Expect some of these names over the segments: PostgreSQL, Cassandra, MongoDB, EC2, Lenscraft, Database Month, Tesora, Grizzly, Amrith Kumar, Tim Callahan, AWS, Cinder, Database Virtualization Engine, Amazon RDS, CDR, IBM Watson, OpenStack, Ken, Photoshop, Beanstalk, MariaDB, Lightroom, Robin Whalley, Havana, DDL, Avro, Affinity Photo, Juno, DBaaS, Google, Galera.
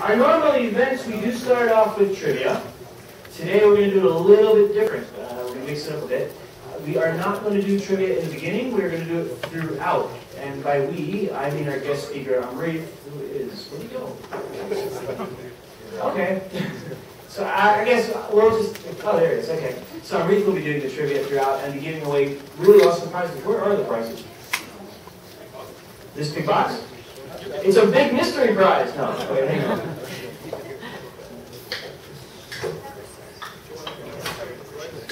Our normal events, we do start off with trivia. Today we're going to do it a little bit different. We're going to mix it up a bit. We are not going to do trivia in the beginning. We're going to do it throughout. And by we, I mean our guest speaker, Amrith, who is... Where'd he go? Okay. So I guess we'll just... Oh, there it is. Okay. So Amrith will be doing the trivia throughout and be giving away really awesome prizes. Where are the prizes? This big box? It's a big mystery prize. No, wait, hang on.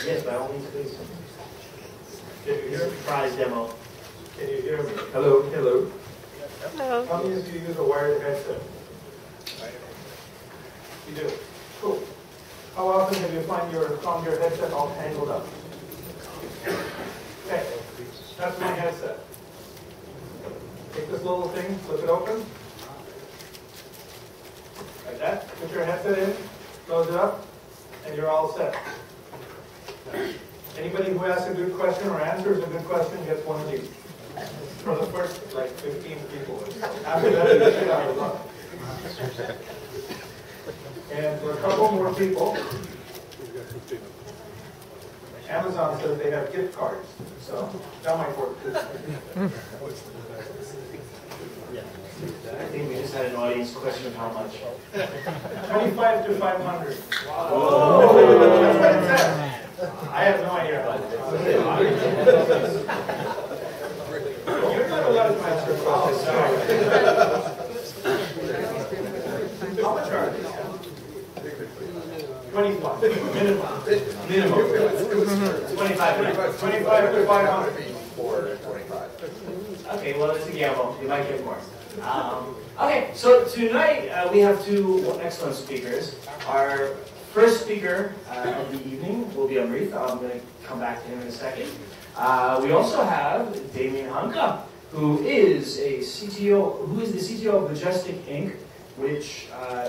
Yes, by all means, please. Here's a prize demo. Can you hear me? Hello, hello. Hello. How many of you use a wired headset? You do? Cool. How often have you found your headset all tangled up? Okay, that's my headset. Take this little thing, flip it open. Like that. Put your headset in, close it up, and you're all set. Anybody who asks a good question or answers a good question gets one of these. For the first, like, 15 people. After that, you should have a lot. And for a couple more people, Amazon says they have gift cards. So that might work too. I think we just had an audience question of how much. 25 to 500. Whoa. That's what it says. I have no idea about this. You're not allowed to answer questions. Sorry. How much are these? 25. Minimum. 25 to 500. Or 25. Okay, well, it's a gamble. You might get more. Okay, so tonight we have two excellent speakers. Our first speaker of the evening will be Amrith. I'm going to come back to him in a second. We also have Damion Hankejh, who is the CTO of Majestyk Inc., which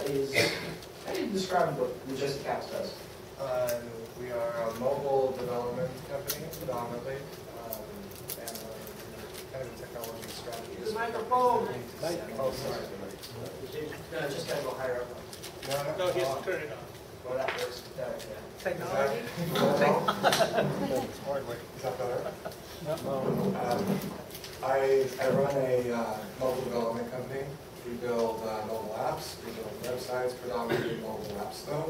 is, how do you describe what Majestyk Apps does? We are a mobile development company, predominantly, and kind of a technology strategy. The microphone! Oh, sorry. No, just got to go higher up. No, he has to turn it on. Well, that works. Technology? Is that better? I run a mobile development company. We build mobile apps. We build websites, predominantly mobile apps though.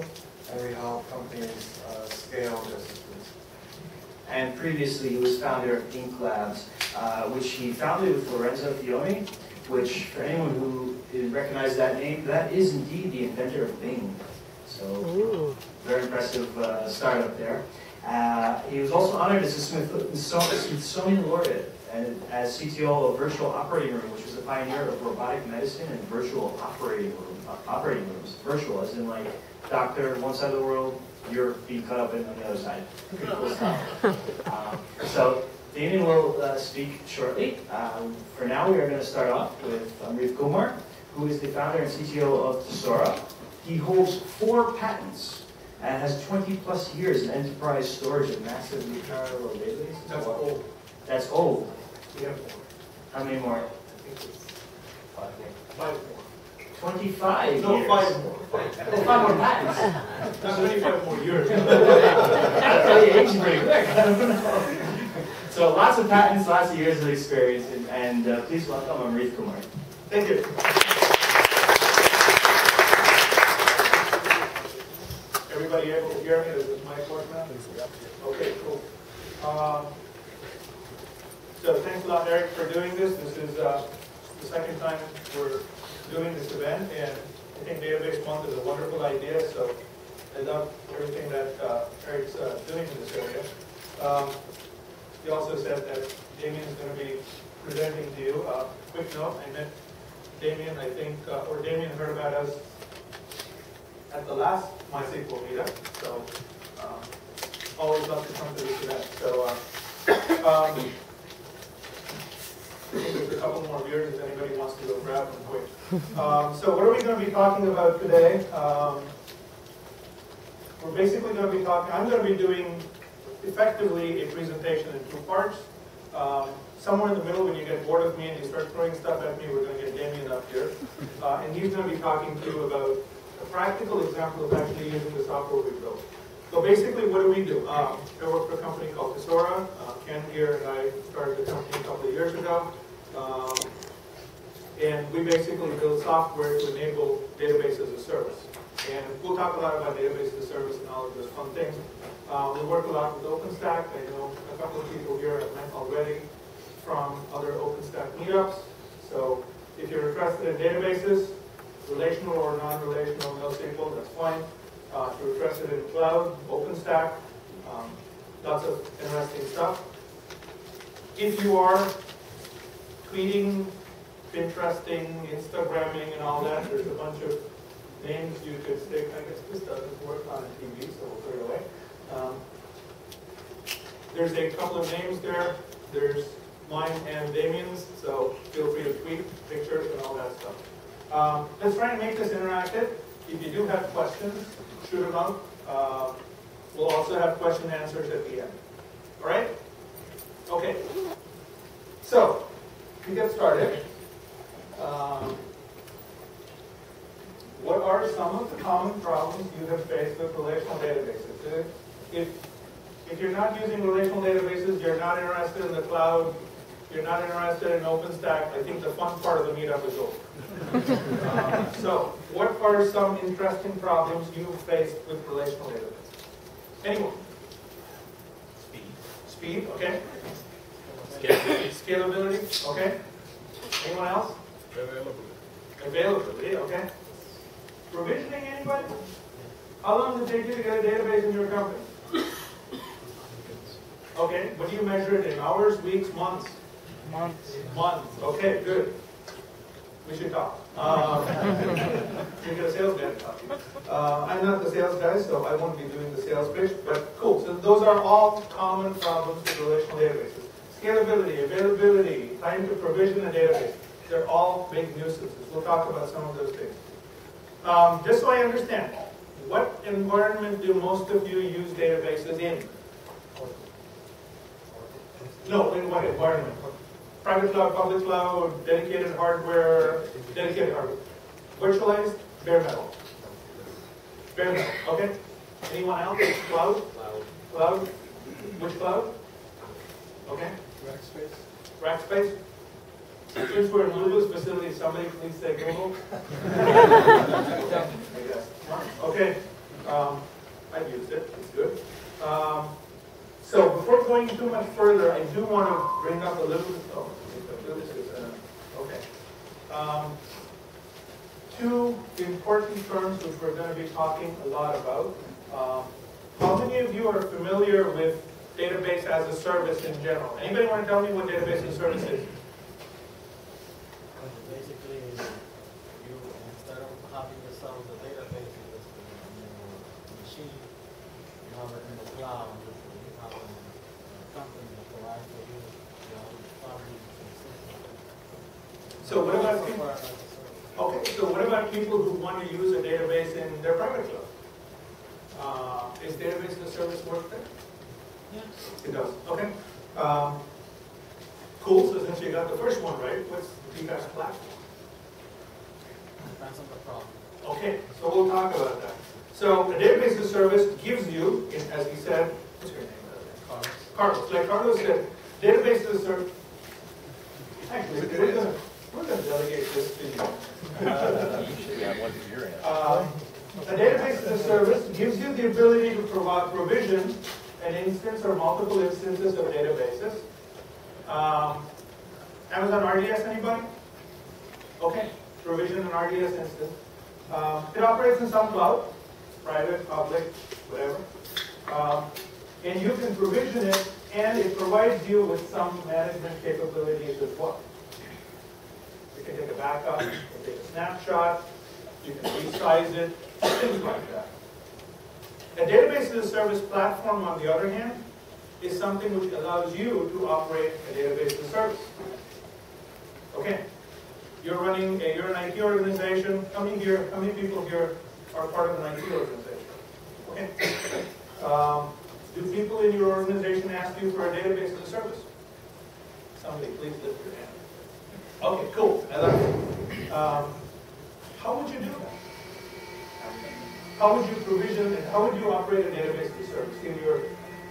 And we help companies scale businesses. And previously he was founder of Ink Labs, which he founded with Lorenzo Fioni, which for anyone who recognizes that name, that is indeed the inventor of Bing. So, very impressive startup there. He was also honored as a Smithsonian laureate and as CTO of Virtual Operating Room, which was a pioneer of robotic medicine and virtual operating room, operating rooms. Virtual, as in like doctor on one side of the world, you're being cut up in on the other side. So, Damion will speak shortly. For now, we are going to start off with Amrith Kumar, who is the founder and CTO of Tesora. He holds 4 patents and has 20-plus years in enterprise storage and massively parallel databases. That's old. That's old. We have 4. How many more? I think it's 5 more. 25 no, years. No, 5 more. 5 more patents. Not 25 more years. That's pretty quick. I don't know. So lots of patents, lots of years of experience, and please welcome Amrith Kumar. Thank you. Everybody able to hear me? Does this mic work now? Okay, cool. So thanks a lot, Eric, for doing this. This is the second time we're doing this event, and I think Database Month is a wonderful idea, so I love everything that Eric's doing in this area. He also said that Damion is going to be presenting to you. Quick note, I met Damion, I think, or Damion heard about us at the last MySQL meetup, so always love to come to this event. So there's a couple more viewers if anybody wants to go grab them quick. So what are we going to be talking about today? We're basically going to be talking, I'm going to be doing effectively a presentation in 2 parts. somewhere in the middle, when you get bored of me and you start throwing stuff at me, we're going to get Damion up here. And he's going to be talking to you about a practical example of actually using the software we built. So basically, what do we do? I work for a company called Tesora. Ken here and I started the company a couple of years ago. And we basically build software to enable database as a service. And we'll talk a lot about database as a service and all of those fun things. We work a lot with OpenStack. I know a couple of people here I've met already from other OpenStack meetups. So if you're interested in databases, relational or non-relational, NoSQL, that's fine. If you're interested in cloud, OpenStack, lots of interesting stuff. If you are tweeting, Pinteresting, Instagramming, and all that, there's a bunch of names you could stick. I guess this doesn't work on TV, so we'll put it away. There's a couple of names there. There's mine and Damion's, so feel free to tweet pictures and all that stuff. Let's try and make this interactive. If you do have questions, shoot them up. We'll also have question answers at the end. All right? Okay. So we get started. What are some of the common problems you have faced with relational databases? If you're not using relational databases, you're not interested in the cloud, you're not interested in OpenStack, I think the fun part of the meetup is over. So, what are some interesting problems you've faced with relational databases? Anyone? Speed. Speed, okay. Scalability. Scalability, okay. Anyone else? Availability, okay. Provisioning, anybody? How long does it take you to get a database in your company? Okay, what do you measure it in? Hours, weeks, months? Months. Months, okay, good. We should talk. You're a sales guy to talk to. I'm not the sales guy, so I won't be doing the sales pitch, but cool. So those are all common problems with relational databases. Scalability, availability, time to provision a database. They're all big nuisances. We'll talk about some of those things. Just so I understand, what environment do most of you use databases in? No, in what environment? Private cloud, public cloud, dedicated hardware, Virtualized, bare metal. Bare metal, okay. Anyone else? Cloud? Cloud? Which cloud? Okay. Rackspace? Since we're in Google's facility, somebody please say Google. Okay, I've used it, it's good. So before going too much further, I do want to bring up a little bit, two important terms which we're going to be talking a lot about. How many of you are familiar with database as a service in general? Anybody want to tell me what database as a service is? Basically, you instead of having the sound of the database in the machine, you have it in the cloud, you have a company that provides for you, you have a family system. So what about people? Okay, so what about people who want to use a database in their private cloud? Is database as a service worth it? Yes. It does. Okay. Cool. So since you got the first one right, what's the DBAS platform? That's not the problem. Okay. So we'll talk about that. So a database as a service gives you, as he said, what's your name? Carlos. Carlos. Like Carlos said, database as a service. Actually, we're going to delegate this to you. A database as a service gives you the ability to provide provision an instance or multiple instances of databases. Amazon RDS, anybody? Okay, provision an RDS instance. It operates in some cloud, private, public, whatever. And you can provision it, and it provides you with some management capabilities as well. You can take a backup, you can take a snapshot, you can resize it, things like that. A database as a service platform, on the other hand, is something which allows you to operate a database as a service. Okay, you're an IT organization. How many here? How many people here are part of an IT organization? Okay. Do people in your organization ask you for a database as a service? Somebody please lift your hand. Okay, cool. How would you do that? How would you provision and how would you operate a database to service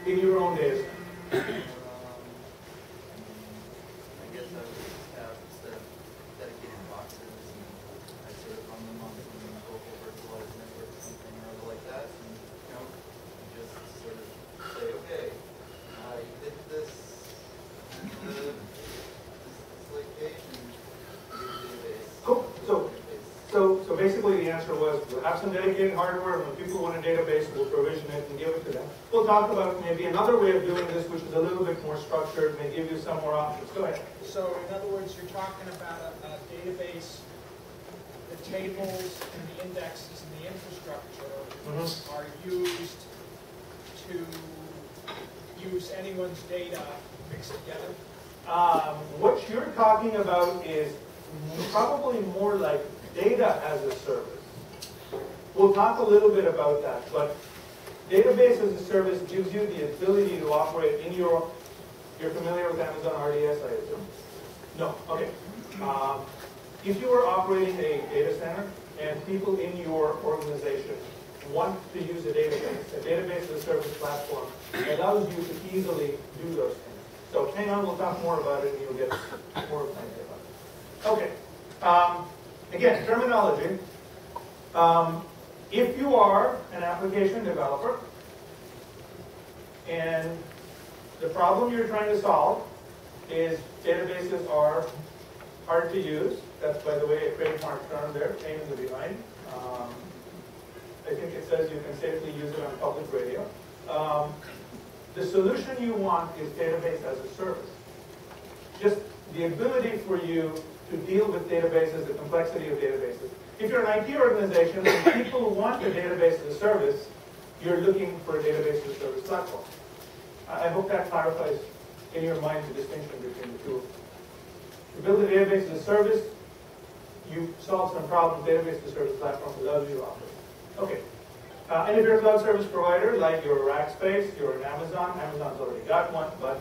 in your own data center? I guess I would have instead of dedicated boxes, I sort of run them on the local virtualized network or something or other like that, and you know, just sort of say, okay, I did this to this like page and do the database. Cool. So basically the answer was, we'll have some dedicated hardware, and when people want a database, we'll provision it and give it to them. We'll talk about maybe another way of doing this, which is a little bit more structured, may give you some more options. Go ahead. So in other words, you're talking about a database, the tables and the indexes and the infrastructure are used to use anyone's data mixed together? What you're talking about is probably more like data as a service. We'll talk a little bit about that, but database as a service gives you the ability to operate in your, you're familiar with Amazon RDS, I assume? No, okay. If you were operating a data center and people in your organization want to use a database as a service platform allows you to easily do those things. So hang on, we'll talk more about it and you'll get more excited about it. Okay. Again, terminology. If you are an application developer and the problem you're trying to solve is databases are hard to use, that's by the way a trademark term there, pain in the behind. I think it says you can safely use it on public radio. The solution you want is database as a service. Just the ability for you to deal with databases, the complexity of databases. If you're an IT organization and people want a database as a service, you're looking for a database as a service platform. I hope that clarifies in your mind the distinction between the two. To build a database as a service, you solve some problems. Database as a service platform allows you to operate. Okay. And if you're a cloud service provider, like your Rackspace, you're an Amazon, Amazon's already got one, but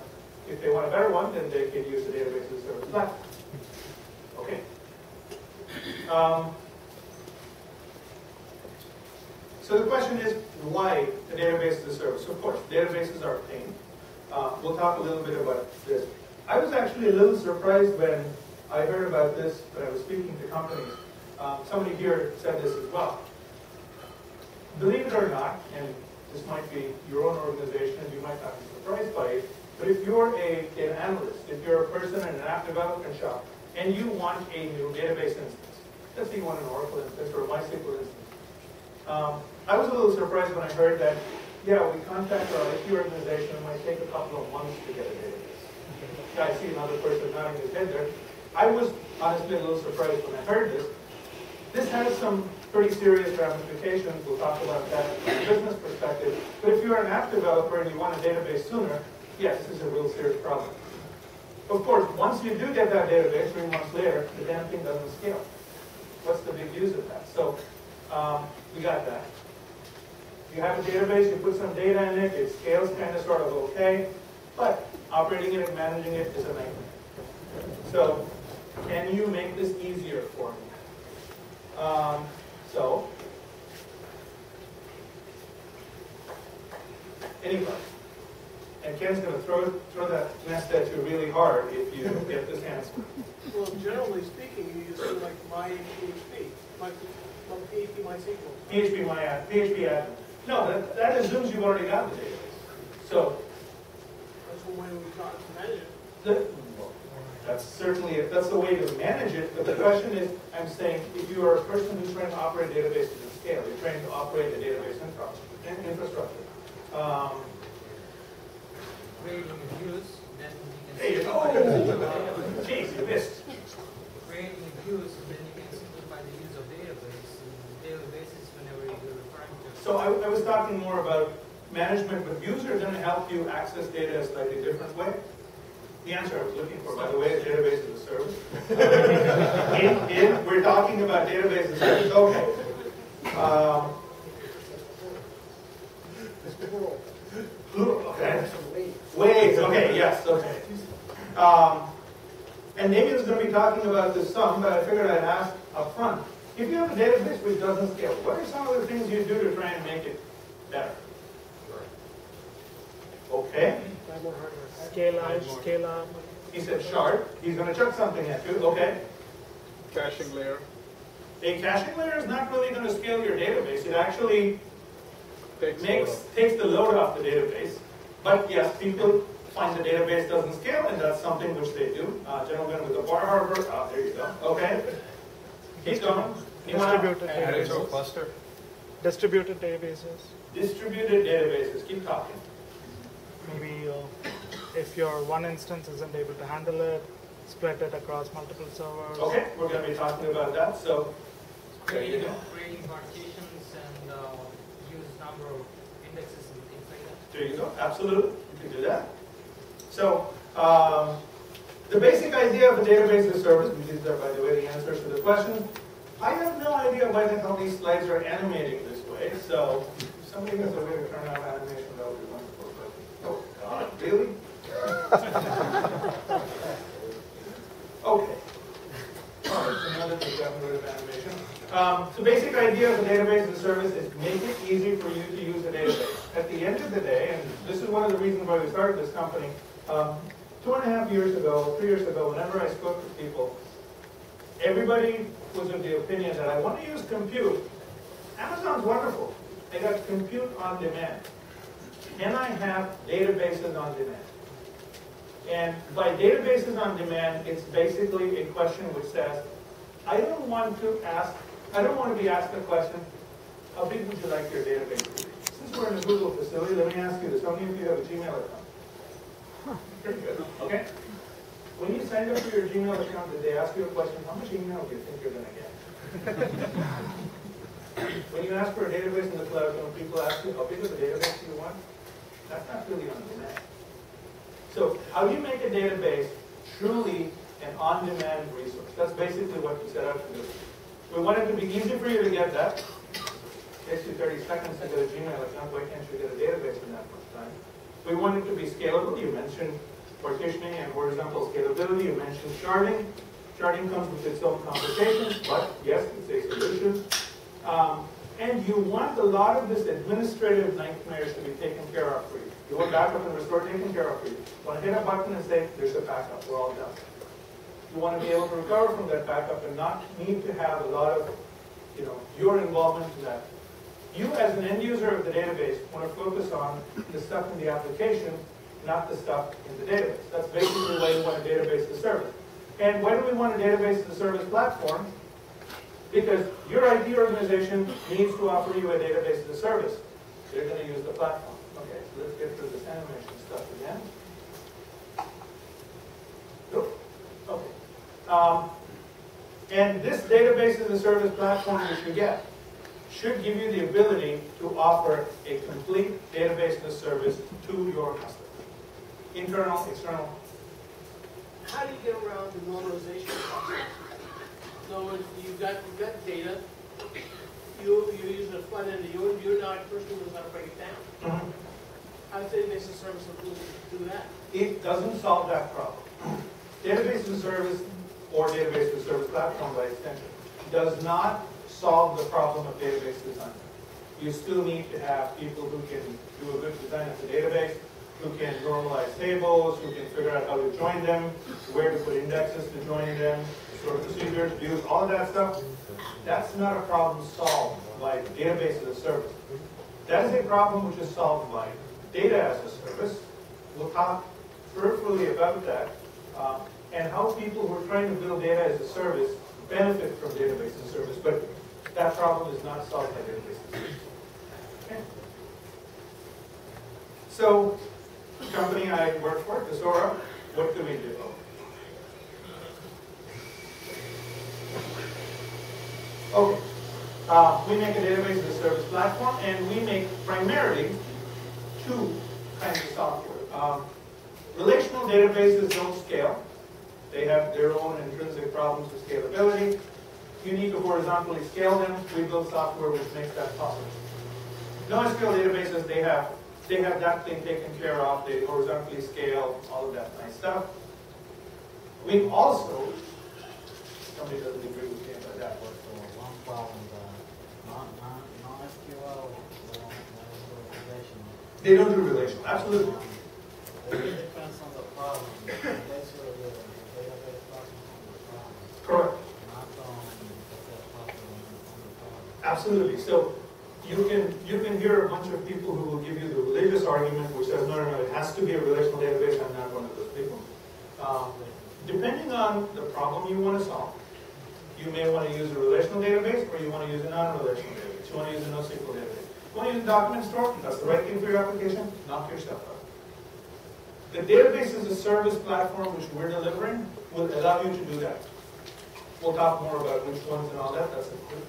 if they want a better one, then they can use the database as a service platform. Okay. So the question is, why the database as a service? Of course, databases are a pain. We'll talk a little bit about this. I was actually a little surprised when I heard about this when I was speaking to companies. Somebody here said this as well. Believe it or not, and this might be your own organization, you might not be surprised by it, but if you're an analyst, if you're a person in an app development shop, and you want a new database instance. Let's say you want an Oracle instance or a MySQL instance. I was a little surprised when I heard that, yeah, we contact our IT organization, it might take a couple of months to get a database. I see another person nodding his head there. I was honestly a little surprised when I heard this. This has some pretty serious ramifications. We'll talk about that from a business perspective. But if you're an app developer and you want a database sooner, yes, this is a real serious problem. Of course, once you do get that database, 3 months later, the damn thing doesn't scale. What's the big use of that? So we got that. You have a database, you put some data in it, it scales kind of sort of okay, but operating it and managing it is a nightmare. So can you make this easier for me? So, anybody? And Ken's going to throw that nest at you really hard if you don't get this answer. Well, generally speaking, you see like PHP MySQL. No, that assumes you've already got the database. So that's one way we taught to manage it. That's the way to manage it. But the question is, I'm saying, if you are a person who's trying to operate databases at scale, you're trying to operate the database infrastructure. Creating views, and then you can simplify the use of database. Databases, whenever you're referring to. So I was talking more about management, but views are going to help you access data a slightly different way. The answer I was looking for, by the way, is database as a service. We're talking about database as a service. Okay. Okay. Ways, okay, yes, okay. And Damion is going to be talking about this some, but I figured I'd ask up front. If you have a database which doesn't scale, what are some of the things you do to try and make it better? Okay. Scale out, scale up. He said shard. He's going to chuck something at you. Okay. Caching layer. A caching layer is not really going to scale your database. It actually takes the load off the database. But yes, people find the database doesn't scale, and that's something which they do. Gentleman with the bar harbor. Ah, there you go. Okay. He's gone. Distributed databases. Cluster. Distributed databases. Distributed databases. Keep talking. Maybe if your one instance isn't able to handle it, spread it across multiple servers. Okay, we're going to be talking about that. So, there you go. Creating partitions and use number of indexes and things like that. There you go. Absolutely, you can do that. So, the basic idea of a database as a service, and these are, by the way, the answers to the question. I have no idea why the hell these slides are animating this way. So, if somebody has a way to turn out animation, that would be wonderful. Oh, God, really? Okay. Alright, another thing that we wrote about animation. So basic idea of a database as a service is make it easy for you to use a database. At the end of the day, and this is one of the reasons why we started this company, 3 years ago, whenever I spoke to people, everybody was of the opinion that I want to use compute. Amazon's wonderful. They got compute on demand. Can I have databases on demand? And by databases on demand, it's basically a question which says, I don't want to be asked the question, how big would you like your database to be? Since we're in a Google facility, let me ask you this. How many of you have a Gmail account? Huh. Pretty good. Okay. When you sign up for your Gmail account, did they ask you a question, how much email do you think you're going to get? When you ask for a database in the cloud, when people ask you, how big of a database do you want? That's not really on demand. So how do you make a database truly an on-demand resource? That's basically what we set out to do. We want it to be easy for you to get that. It takes you 30 seconds to get a Gmail account. Why can't you get a database in that much time? We want it to be scalable. You mentioned partitioning and horizontal scalability. You mentioned sharding. Sharding comes with its own complications, but yes, it's a solution. And you want a lot of this administrative nightmares to be taken care of for you. You want backup and restore taken care of for you. You want to hit a button and say, there's a backup, we're all done. You want to be able to recover from that backup and not need to have a lot of, your involvement in that. You, as an end user of the database, want to focus on the stuff in the application, not the stuff in the database. That's basically why you want a database as a service. And why do we want a database as a service platform? Because your IT organization needs to offer you a database as a service. They're going to use the platform. Okay, so let's get through this animation stuff again. Nope. Okay. And this database as a service platform which you get should give you the ability to offer a complete database as a service to your customer. Internal, external. How do you get around the normalization process? So if you got data, you use a front end, you're not the person who's going to break it down. Mm-hmm. How does database as a service do that? It doesn't solve that problem. Database as a service, or database as a service platform by extension, does not solve the problem of database design. You still need to have people who can do a good design of the database, who can normalize tables, who can figure out how to join them, where to put indexes to join them, sort of procedures, views, all of that stuff. That's not a problem solved by database as a service. That is a problem which is solved by data as a service. We'll talk peripherally about that and how people who are trying to build data as a service benefit from database as a service, but that problem is not solved by database as a service. Okay. So, the company I work for, Tesora, what do we do? Okay, we make a database as a service platform, and we make primarily two kinds of software. Relational databases don't scale. They have their own intrinsic problems with scalability. You need to horizontally scale them. We build software which makes that possible. NoSQL databases, they have that thing taken care of. They horizontally scale, all of that nice stuff. We also, somebody doesn't agree with me, but that works for a long problem. Non-SQL, relational. They don't do relational, absolutely. It depends on the problem. That's where the database problem comes from. Correct. Not on the problem. Absolutely. So you can hear a bunch of people who will give you the religious argument, which says no, it has to be a relational database. I'm not one of those people. Depending on the problem you want to solve, you may want to use a relational database, or you want to use a non-relational database. You want to use a NoSQL database. You want to use a document store. That's the right thing for your application. Knock yourself out. The database as a service platform which we're delivering will allow you to do that. We'll talk more about which ones and all that.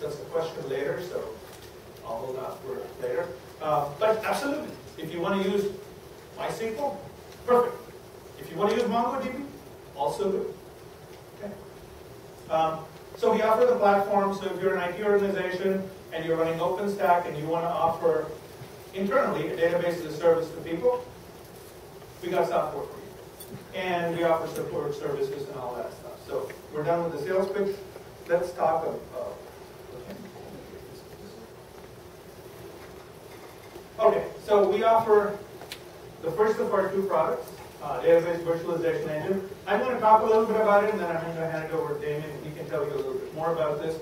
That's a question later, so I'll hold out for it later. But absolutely, if you want to use MySQL, perfect. If you want to use MongoDB, also good. Okay. So we offer the platform. So if you're an IT organization and you're running OpenStack and you want to offer internally a database as a service to people, we got software for you. And we offer support services and all that stuff. So we're done with the sales pitch. Let's talk about. Okay, so we offer the first of our two products, database virtualization engine. I'm going to talk a little bit about it, and then I'm going to hand it over to Damion, and he can tell you a little bit more about this.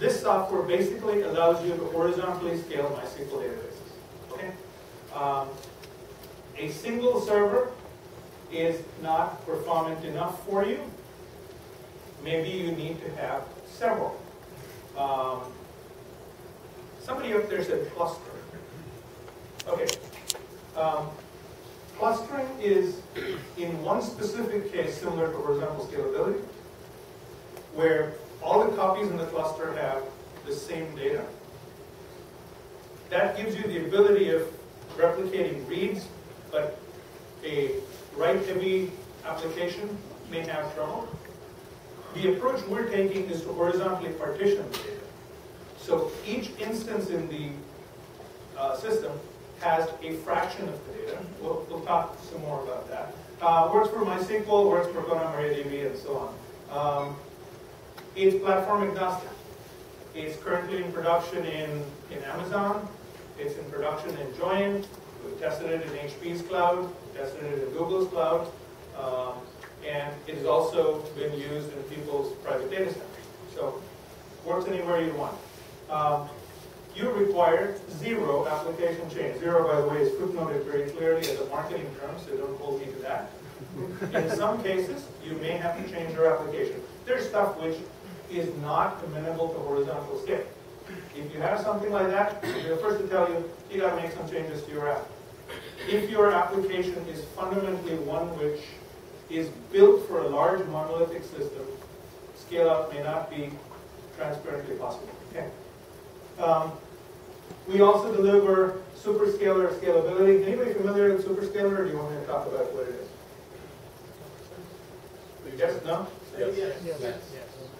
This software basically allows you to horizontally scale MySQL databases. Okay. A single server is not performant enough for you. Maybe you need to have several. Somebody up there said cluster. Okay. Clustering is, in one specific case, similar to horizontal scalability, where all the copies in the cluster have the same data. That gives you the ability of replicating reads, but a write-heavy application may have trouble. The approach we're taking is to horizontally partition the data. So each instance in the system has a fraction of the data. We'll talk some more about that. Works for MySQL, works for MariaDB, and so on. It's platform agnostic. It's currently in production in Amazon. It's in production in Joyn. We tested it in HP's cloud, tested it in Google's cloud, and it has also been used in people's private data centers. So works anywhere you want. You require zero application change. Zero, by the way, is footnoted very clearly as a marketing term, so don't hold me to that. In some cases, you may have to change your application. There's stuff which is not amenable to horizontal scale. If you have something like that, we're the first to tell you, you got to make some changes to your app. If your application is fundamentally one which is built for a large monolithic system, scale up may not be transparently possible. Okay. We also deliver superscalar scalability. Anybody familiar with superscalar, or do you want me to talk about what it is? Yes, no? Yes. Yes. Yes. Yes.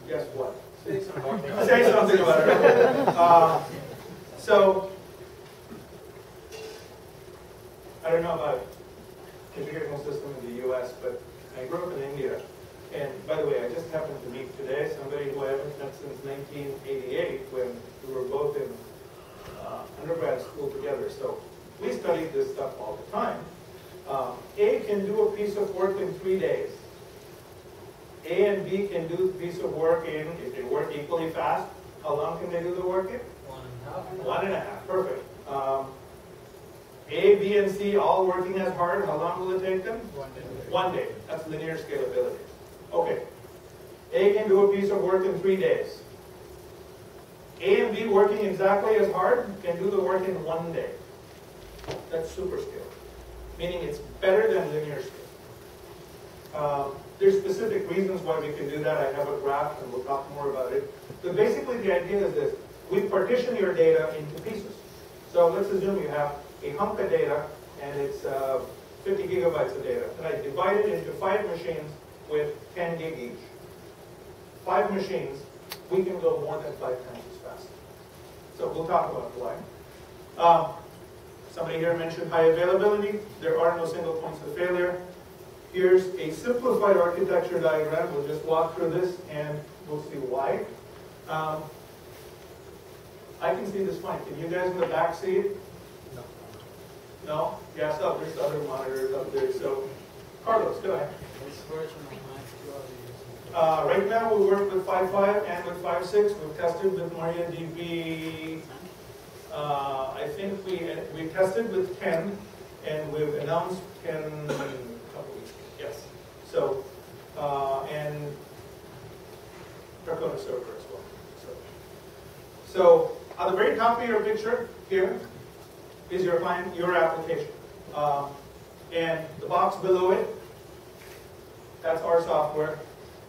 Yes what? Say something about it. Say something about it. So, I don't know about the educational system in the US, but I grew up in India. And by the way, I just happened to meet today somebody who I haven't met since 1988 when we were both in undergrad school together. So we studied this stuff all the time. A can do a piece of work in 3 days. A and B can do a piece of work in, if they work equally fast, how long can they do the work in? 1.5 1.5, perfect. A, B, and C all working as hard, how long will it take them? 1 day. 1 day, that's linear scalability. Okay, A can do a piece of work in 3 days. A and B working exactly as hard can do the work in 1 day. That's super scale, meaning it's better than linear scale. There's specific reasons why we can do that. I have a graph, and we'll talk more about it. But basically, the idea is this. We partition your data into pieces. So let's assume you have a hunk of data, and it's 50 gigabytes of data. And I divide it into 5 machines with 10 gig each. 5 machines, we can go more than 5 times as fast. So we'll talk about why. Somebody here mentioned high availability. There are no single points of failure. Here's a simplified architecture diagram. We'll just walk through this and we'll see why. I can see this fine. Can you guys in the back see it? No. No? Yes, yeah, so there's other monitors up there. So, Carlos, go ahead. Right now we work with 5.5 and with 5.6. We've tested with MariaDB. I think we tested with 10, and we've announced 10 in a couple weeks. Yes. So and Dracona server as well. So on the very top of your picture here is your client, your application, and the box below it. That's our software.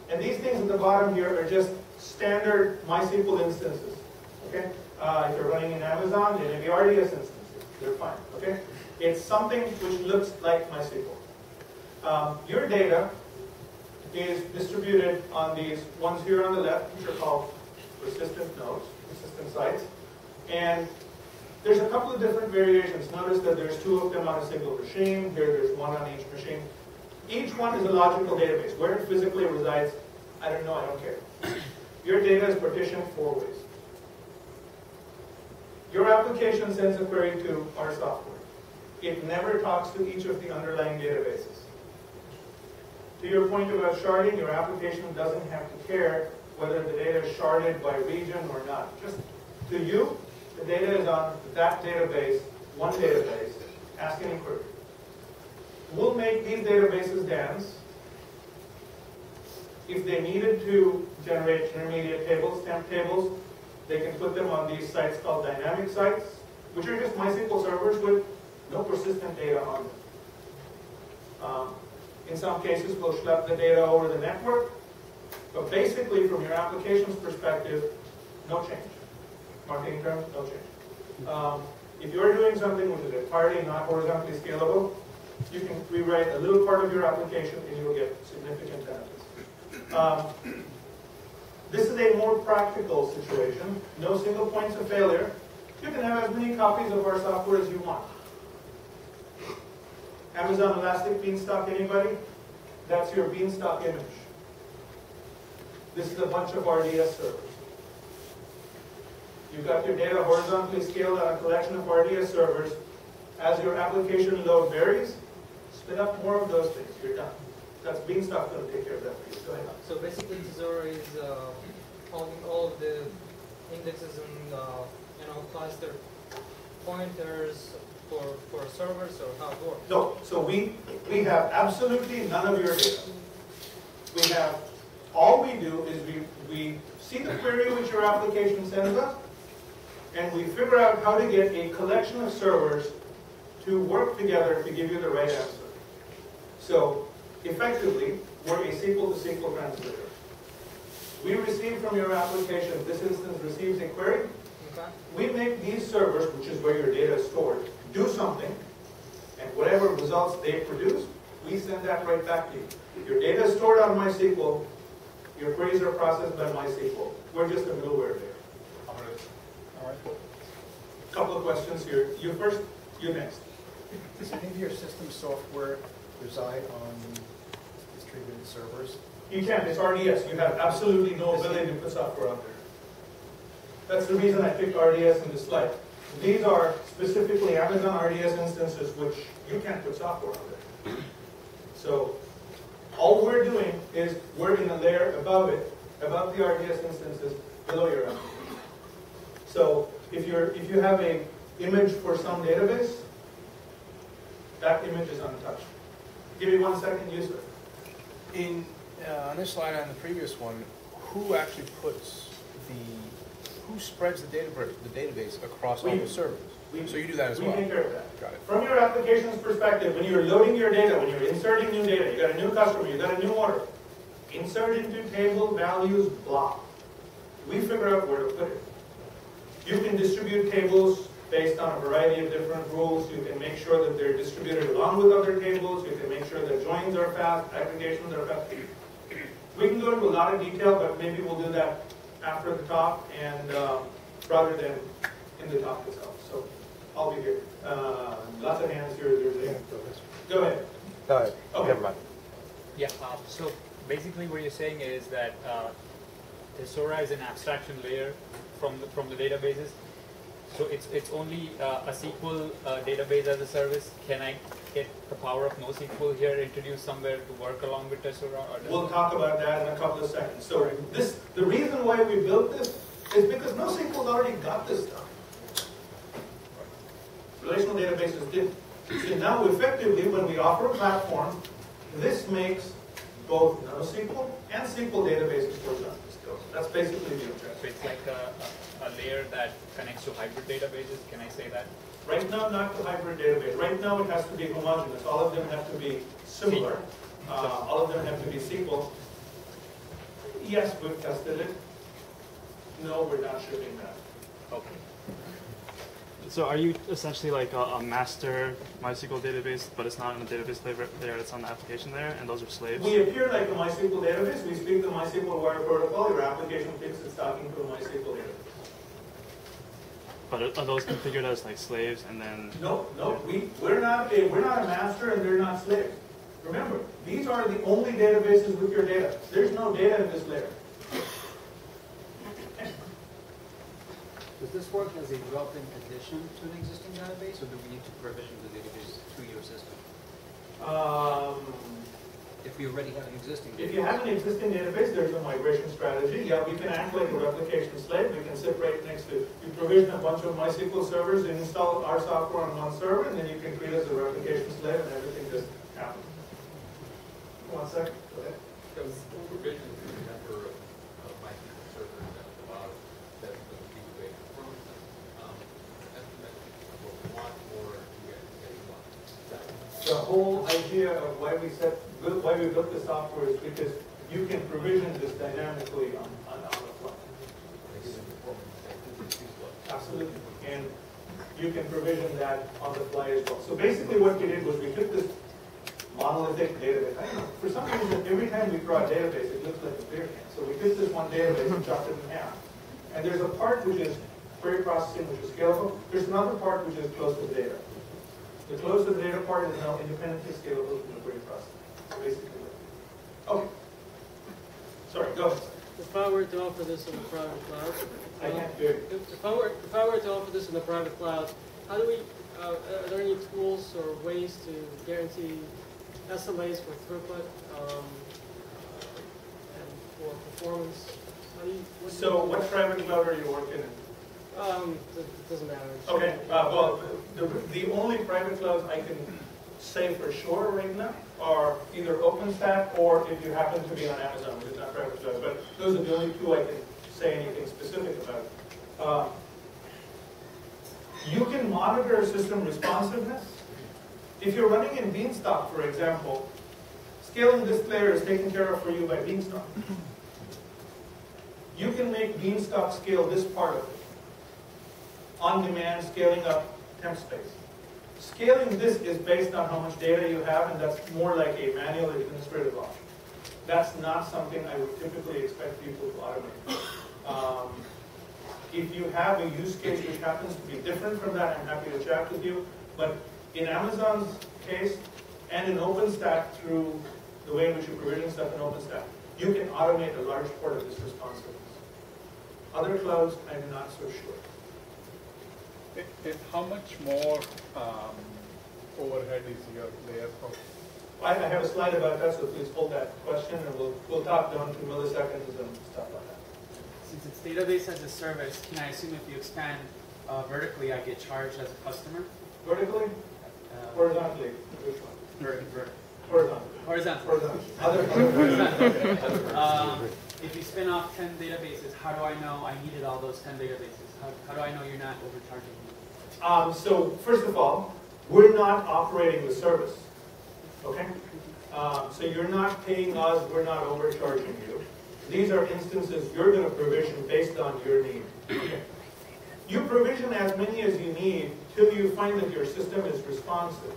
And these things at the bottom here are just standard MySQL instances. Okay? If you're running in Amazon, in any RDS instances, they're fine. Okay? It's something which looks like MySQL. Your data is distributed on these ones here on the left, which are called persistent nodes, persistent sites. And there's a couple of different variations. Notice that there's two of them on a single machine. Here there's one on each machine. Each one is a logical database. Where it physically resides, I don't know, I don't care. Your data is partitioned 4 ways. Your application sends a query to our software. It never talks to each of the underlying databases. To your point about sharding, your application doesn't have to care whether the data is sharded by region or not. Just to you, the data is on that database, one database, ask any query. We'll make these databases dance. If they needed to generate intermediate tables, temp tables, they can put them on these sites called dynamic sites, which are just MySQL servers with no persistent data on them. In some cases, we'll schlep the data over the network, but basically, from your application's perspective, no change. Marketing terms, no change. If you're doing something which is entirely not horizontally scalable, you can rewrite a little part of your application and you will get significant benefits. This is a more practical situation. No single points of failure. You can have as many copies of our software as you want. Amazon Elastic Beanstalk, anybody? That's your Beanstalk image. This is a bunch of RDS servers. You've got your data horizontally scaled on a collection of RDS servers. As your application load varies, spin up more of those things. You're done. That's Beanstalk going to take care of that for you. Go ahead. So basically, Tesora is holding all of the indexes and cluster pointers for servers, or how it works. No. So we have absolutely none of your data. We have all we do is we see the query which your application sends us, and we figure out how to get a collection of servers to work together to give you the right answer. So, effectively, we're a SQL to SQL translator. We receive from your application, this instance receives a query. Okay. We make these servers, which is where your data is stored, do something, and whatever results they produce, we send that right back to you. Your data is stored on MySQL, your queries are processed by MySQL. We're just a middleware there. All right. Couple of questions here. You first, you next. Does any of your system software reside on distributed servers? You can. It's RDS. You have absolutely no ability to put software on there. That's the reason I picked RDS in this slide. These are specifically Amazon RDS instances which you can't put software on there. So all we're doing is we're in a layer above it, above the RDS instances, below your application. So if you have an image for some database, that image is untouched. Give me one second, user. On this slide, on the previous one, who actually puts who spreads the database across all the servers? So you do that as well. We take care of that. Got it. From your application's perspective, when you're loading your data, when you're inserting new data, you got a new customer, you got a new order. Insert into table values block. We figure out where to put it. You can distribute tables based on a variety of different rules. You can make sure that they're distributed along with other tables. You can make sure that joins are fast, aggregations are fast. We can go into a lot of detail, but maybe we'll do that after the talk and rather than in the talk itself. So I'll be here. Lots of hands here. Go ahead. All right. Okay. Never mind. Yeah, so basically what you're saying is that Tesora is an abstraction layer from the databases. So it's only a SQL database as a service. Can I get the power of NoSQL here introduced somewhere to work along with Tesora? We'll talk about that in a couple of seconds. So the reason why we built this is because NoSQL already got this done. Relational databases didn't. So now effectively when we offer a platform, this makes both NoSQL and SQL databases for them. That's basically the objective. So it's like a layer that connects to hybrid databases, can I say that? Right now, not the hybrid database. Right now, it has to be homogeneous. All of them have to be similar. All of them have to be SQL. Yes, we've tested it. No, we're not shipping that. Okay. So are you essentially like a master MySQL database, but it's not in the database layer, it's on the application layer, and those are slaves? We appear like a MySQL database. We speak the MySQL wire protocol. Your application thinks it's talking to a MySQL database. But are those configured as like slaves, and then? No, no. We're not a master, and they're not slaves. Remember, these are the only databases with your data. There's no data in this layer. Does this work as a built-in condition to an existing database, or do we need to provision the database to your system? If we already have an existing database. If you have an existing database, there's a migration strategy. Yeah, we can act like a replication slave. We can sit right next to it. You provision a bunch of MySQL servers and install our software on one server, and then you can treat us as a replication slave, and everything just happens. One second. Go ahead. Because provision is a number of MySQL servers at the bottom. The whole idea of why we built the software is because you can provision this dynamically on the fly. Absolutely. And you can provision that on the fly as well. So basically what we did was we took this monolithic database. I don't know, for some reason, every time we draw a database, it looks like a beer can. So we took this one database and chopped it in half. And there's a part which is query processing, which is scalable. There's another part which is close to the data. The close to the data part is now independently scalable from the query process. Basically. Okay. Sorry, go ahead. If I were to offer this in the private cloud, I can't do it. If I were to offer this in the private cloud, how do we? Are there any tools or ways to guarantee SLAs for throughput and for performance? What private cloud are you working in? It doesn't matter. Okay, well, the only private clouds I can say for sure right now are either OpenStack or if you happen to be on Amazon, which is not private clouds, but those are the only two I can say anything specific about. You can monitor system responsiveness. If you're running in Beanstalk, for example, scaling this layer is taken care of for you by Beanstalk. You can make Beanstalk scale this part of it. On-demand scaling up temp space. Scaling this is based on how much data you have, and that's more like a manual administrative option. That's not something I would typically expect people to automate. If you have a use case which happens to be different from that, I'm happy to chat with you. But in Amazon's case, and in OpenStack through the way in which you provision stuff in OpenStack, you can automate a large part of this responsiveness. Other clouds, I'm not so sure. How much more overhead is your layer for? I have a slide about that, so please hold that question, and we'll talk down to milliseconds and stuff like that. Since it's database as a service, can I assume if you expand vertically, I get charged as a customer? Vertically? Horizontally? Which one? Vertically. Horizontal. Horizontal. Horizontal. If you spin off 10 databases, how do I know I needed all those 10 databases? How do I know you're not overcharging me? So first of all, we're not operating the service, okay? So you're not paying us, we're not overcharging you. These are instances you're going to provision based on your need. Okay. You provision as many as you need till you find that your system is responsive.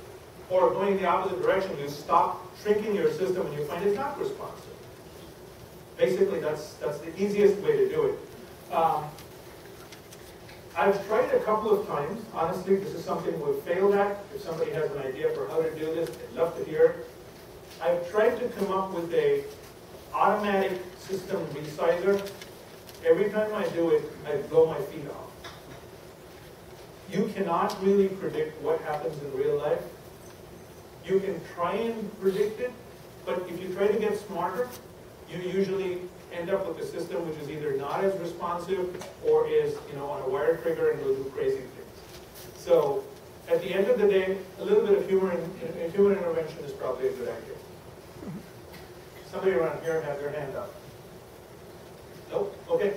Or going the opposite direction, you stop shrinking your system and you find it's not responsive. Basically, that's the easiest way to do it. I've tried a couple of times. Honestly, this is something we've failed at. If somebody has an idea for how to do this, I'd love to hear it. I've tried to come up with a automatic system resizer. Every time I do it, I blow my feet off. You cannot really predict what happens in real life. You can try and predict it, but if you try to get smarter, you usually end up with a system which is either not as responsive or is, you know, on a wire trigger and will do crazy things. So at the end of the day, a little bit of human intervention is probably a good idea. Somebody around here have their hand up. Nope. Okay.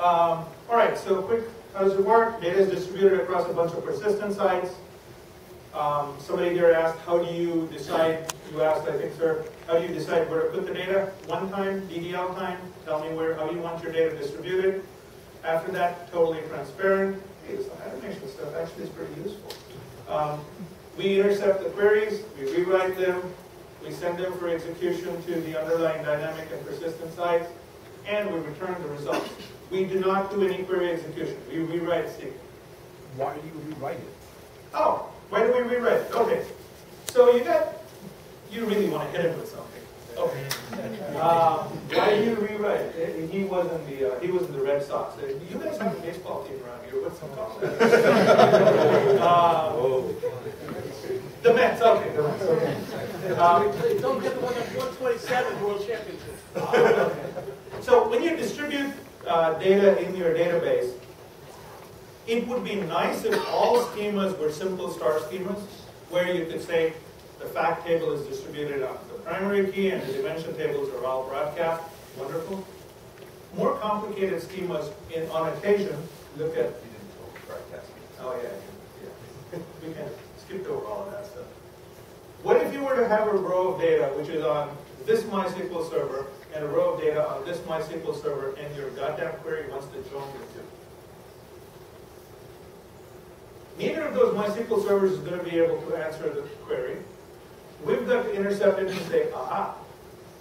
All right. So quick. How does it work? Data is distributed across a bunch of persistent sites. Somebody here asked, how do you decide? You asked, I think, sir, how do you decide where to put the data? One time, DDL time. Tell me where, how you want your data distributed. After that, totally transparent. Hey, this automation stuff actually is pretty useful. We intercept the queries. We rewrite them. We send them for execution to the underlying dynamic and persistent sites, and we return the results. We do not do any query execution. We rewrite SQL. Why do you rewrite it? Oh, why do we rewrite it? Okay. So you really want to hit him with something. Okay. Why do you rewrite it? He was in the Red Sox. You guys have a baseball team around here. What's the problem? The Mets. Okay. The Mets. Okay. Don't get the one that's 127 World Championship. So when you distribute data in your database, it would be nice if all schemas were simple star schemas, where you could say the fact table is distributed on the primary key and the dimension tables are all broadcast. Wonderful. More complicated schemas, on occasion, look at. We didn't talk broadcast. Oh yeah. We can skip over all of that stuff. What if you were to have a row of data which is on this MySQL server and a row of data on this MySQL server, and your goddamn query wants to join the two? Neither of those MySQL servers is going to be able to answer the query. We've got to intercept it and say, aha,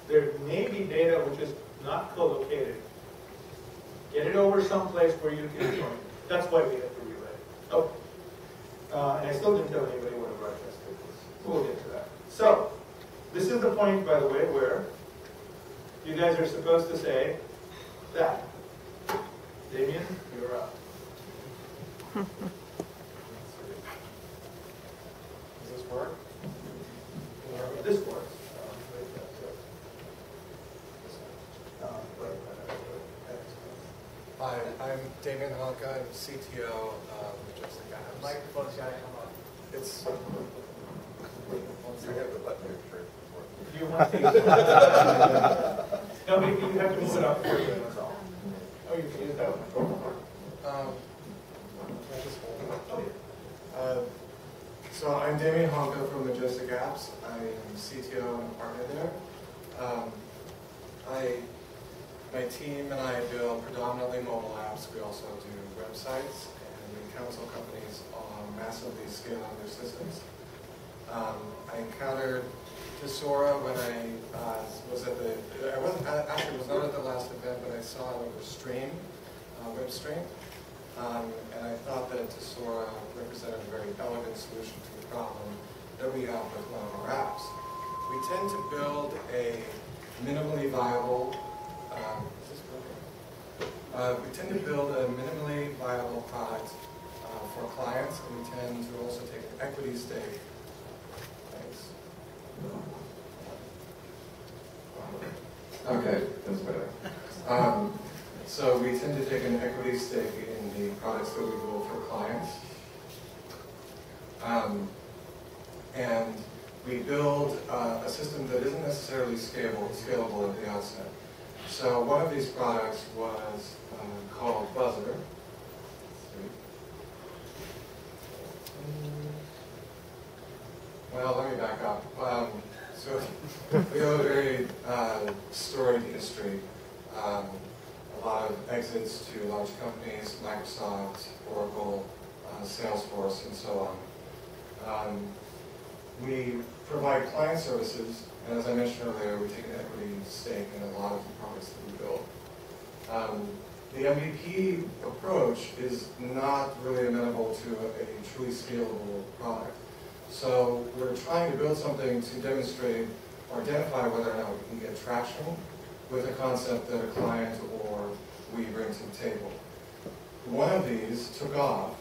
there may be data which is not co-located. Get it over someplace where you can join it. That's why we have to rewrite it. Oh, and I still didn't tell anybody what a broadcast table is. We'll get to that. So this is the point, by the way, where you guys are supposed to say that. Damion, you're up. Does this work? This works. Hi, I'm Damion Hankejh. I'm CTO of Majestyk Apps. Microphone's got to come up. It's. I got the button here. You want to? No, maybe you have to move it up. That's all. Oh, you can use that one. I just hold it. So I'm Damion Hankejh from Majestyk Apps. I am CTO and partner there. My team and I build predominantly mobile apps. We also do websites, and we counsel companies on massively scaling their systems. I encountered Tesora when I was at the, I was not at the last event, but I saw it over stream, web stream, and I thought that Tesora represented a very elegant solution to the problem that we have with one of our apps. We tend to build a minimally viable, product for clients, and we tend to also take an equity stake. Okay, that's better. So we tend to take an equity stake in the products that we build for clients. And we build a system that isn't necessarily scalable at the outset. So one of these products was called Buzzer. Well, let me back up. So we have a very storied history. A lot of exits to large companies, Microsoft, Oracle, Salesforce, and so on. We provide client services, and as I mentioned earlier, we take an equity stake in a lot of the products that we build. The MVP approach is not really amenable to a truly scalable product. So we're trying to build something to demonstrate or identify whether or not we can get traction with a concept that a client or we bring to the table. One of these took off.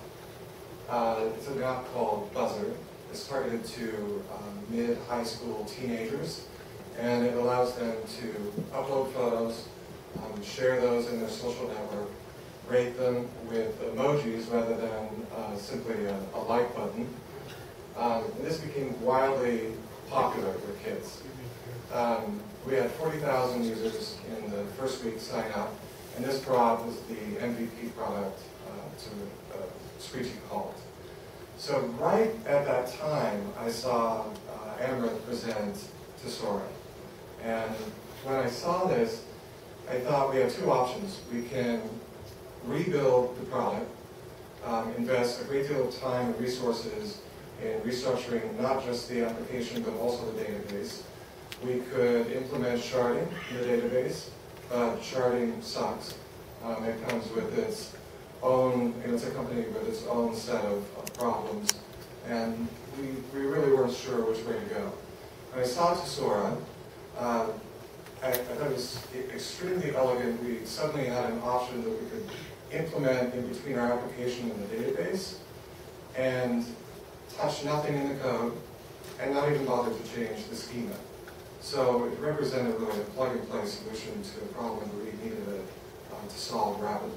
It's an app called Buzzer. It's targeted to mid-high school teenagers, and it allows them to upload photos, share those in their social network, rate them with emojis rather than simply a like button. And this became wildly popular with kids. We had 40,000 users in the first week sign up, and this brought the MVP product to a screeching halt. So right at that time, I saw Amrith present Tesora. And when I saw this, I thought we have two options. We can rebuild the product, invest a great deal of time and resources in restructuring not just the application but also the database. We could implement sharding in the database, but sharding sucks. It comes with its own, and it's a company with its own set of problems, and we really weren't sure which way to go. When I saw Tesora, I thought it was extremely elegant. We suddenly had an option that we could implement in between our application and the database, and touch nothing in the code, and not even bother to change the schema. So it represented really a plug-and-play solution to a problem that we needed to solve rapidly.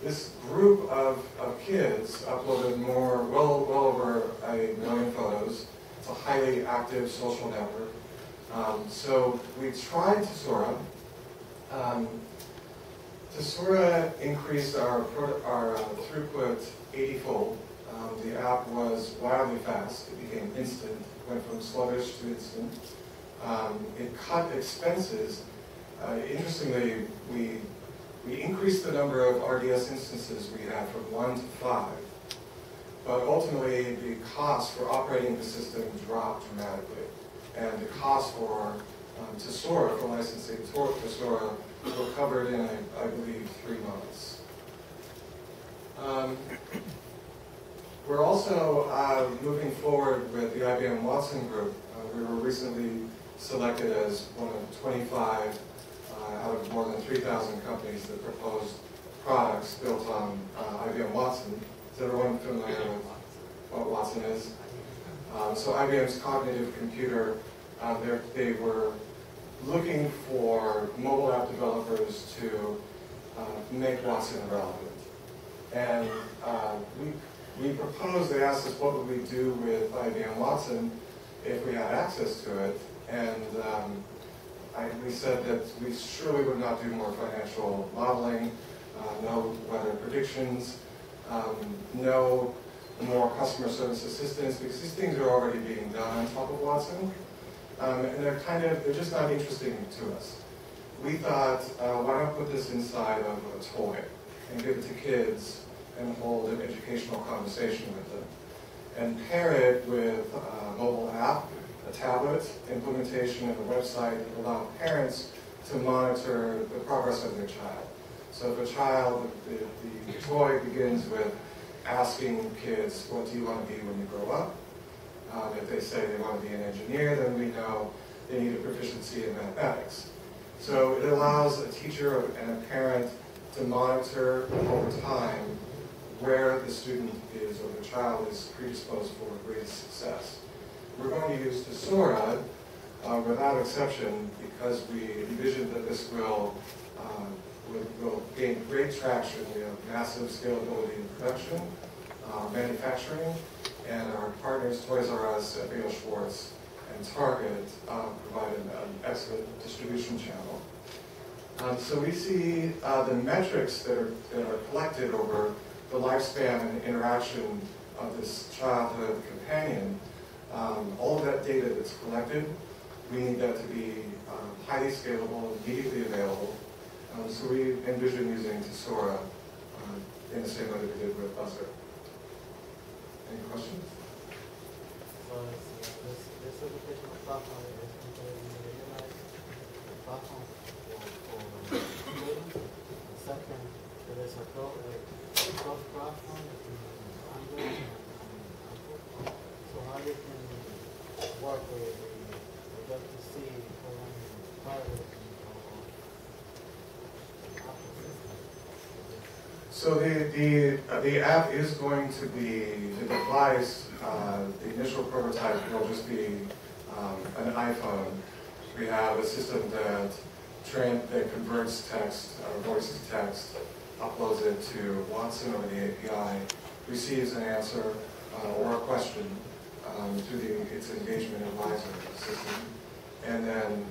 This group of kids uploaded well over 1 million photos. It's a highly active social network. So we tried Tesora. Tesora increased our throughput 80-fold. The app was wildly fast. It became instant. It went from sluggish to instant. It cut expenses. Interestingly, we increased the number of RDS instances we had from 1 to 5, but ultimately the cost for operating the system dropped dramatically, and the cost for Tesora, for licensing Tesora, were covered in, I believe, 3 months. We're also moving forward with the IBM Watson group. We were recently selected as one of 25 out of more than 3,000 companies that proposed products built on IBM Watson. Is everyone familiar with what Watson is? So IBM's cognitive computer, they were looking for mobile app developers to make Watson relevant. And we proposed, they asked us what would we do with IBM Watson if we had access to it, and we said that we surely would not do more financial modeling, no weather predictions, no more customer service assistance, because these things are already being done on top of Watson, and they're just not interesting to us. We thought, why not put this inside of a toy and give it to kids and hold an educational conversation with them, and pair it with a mobile app, a tablet implementation, and a website that allow parents to monitor the progress of their child. So if a child, the toy begins with asking kids, what do you want to be when you grow up? If they say they want to be an engineer, then we know they need a proficiency in mathematics. So it allows a teacher and a parent to monitor over time where the student is or the child is predisposed for the greatest success. We're going to use Tesora without exception, because we envision that this will gain great traction. We have massive scalability in production, manufacturing, and our partners Toys R Us, Bill Schwartz, and Target provide an excellent distribution channel. So we see the metrics that are collected over the lifespan and interaction of this childhood companion. All of that data that's collected, we need that to be highly scalable, immediately available. So we envision using Tesora in the same way that we did with Buzzer. Any questions? Second, there is a platform So the app is going to be, the device, the initial prototype will just be an iPhone. We have a system that converts text, voice to text, uploads it to Watson over the API, receives an answer or a question through its engagement advisor system, and then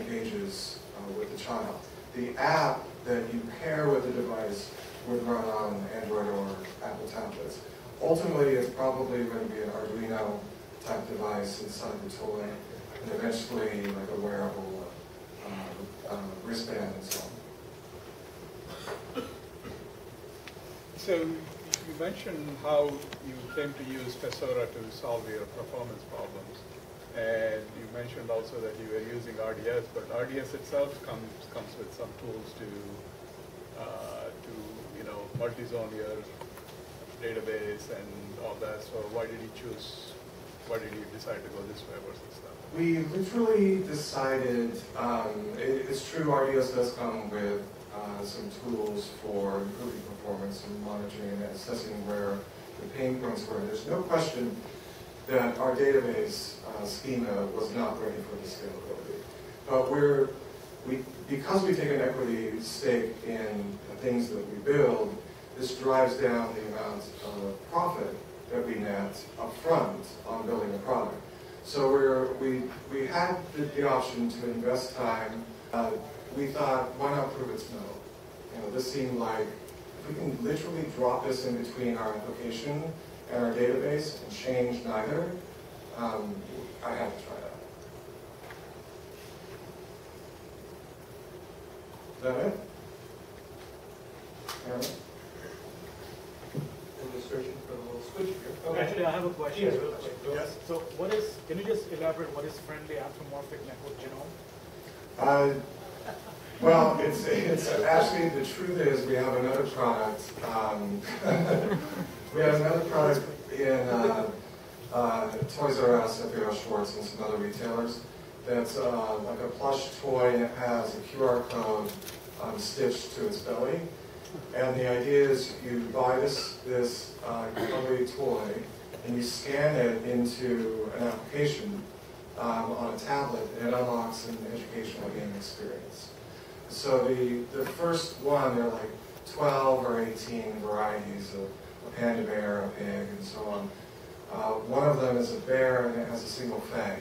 engages with the child. The app that you pair with the device would run on Android or Apple tablets. Ultimately, it's probably going to be an Arduino-type device inside the toy, and eventually like a wearable wristband and so on. So you mentioned how you came to use Tesora to solve your performance problems. And you mentioned also that you were using RDS, but RDS itself comes with some tools to multi-zone your database and all that. So why did you decide to go this way versus that? We literally decided, it's true RDS does come with some tools for improving performance and monitoring and assessing where the pain points were. There's no question that our database schema was not ready for the scalability. But because we take an equity stake in the things that we build, this drives down the amount of profit that we net up front on building a product. So we had the option to invest time. We thought, why not prove it's null? This seemed like, if we can literally drop this in between our application and our database and change neither, I had to try that. Is that it? Aaron? I'm just searching for the little switch here. Okay. Actually, I have a question. Yeah. Real quick. Yes. So can you just elaborate what is friendly anthropomorphic network genome? Well, it's actually, the truth is we have another product. We have another product in Toys R Us, F.A.R. Schwartz, and some other retailers that's like a plush toy, and it has a QR code stitched to its belly. And the idea is you buy this cuddly toy and you scan it into an application on a tablet, and it unlocks an educational game experience. So the first one, there are like 12 or 18 varieties of a panda bear, a pig, and so on. One of them is a bear, and it has a single fang.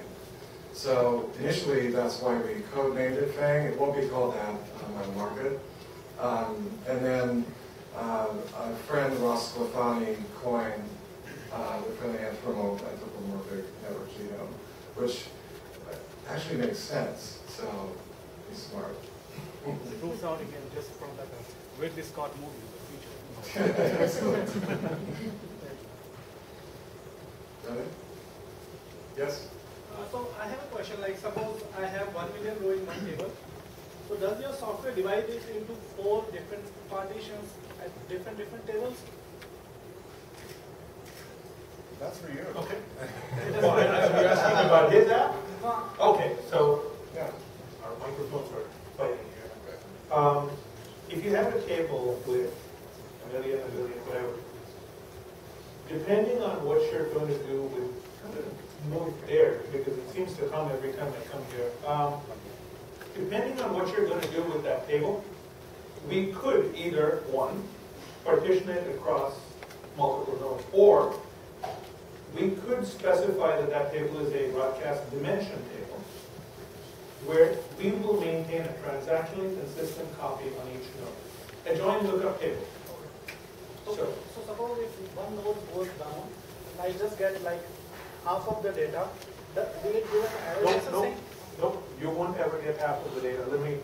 So initially, that's why we codenamed it FANG. It won't be called that on the market. And then a friend, Ross Sclafani, coined the friendly anthropomorphic network genome, which actually makes sense, so he's smart. It rules out again just from that Ridley Scott movie in the future. Excellent. Yes? So I have a question, like suppose I have 1 million row in my table. So does your software divide it into 4 different partitions at different tables? That's for you. Okay. Well, you're asking about his app? Okay, so yeah. Our microphones are fighting here. Okay. If you have a table with a million, whatever, depending on what you're going to do with move there, because it seems to come every time I come here, depending on what you're going to do with that table, we could either, one, partition it across multiple nodes, or we could specify that table is a broadcast dimension table, where we will maintain a transactionally consistent copy on each node. A join lookup table. Okay. So suppose if one node goes down, I just get like half of the data. Will it give an error message? Nope, you won't ever get half of the data. Let me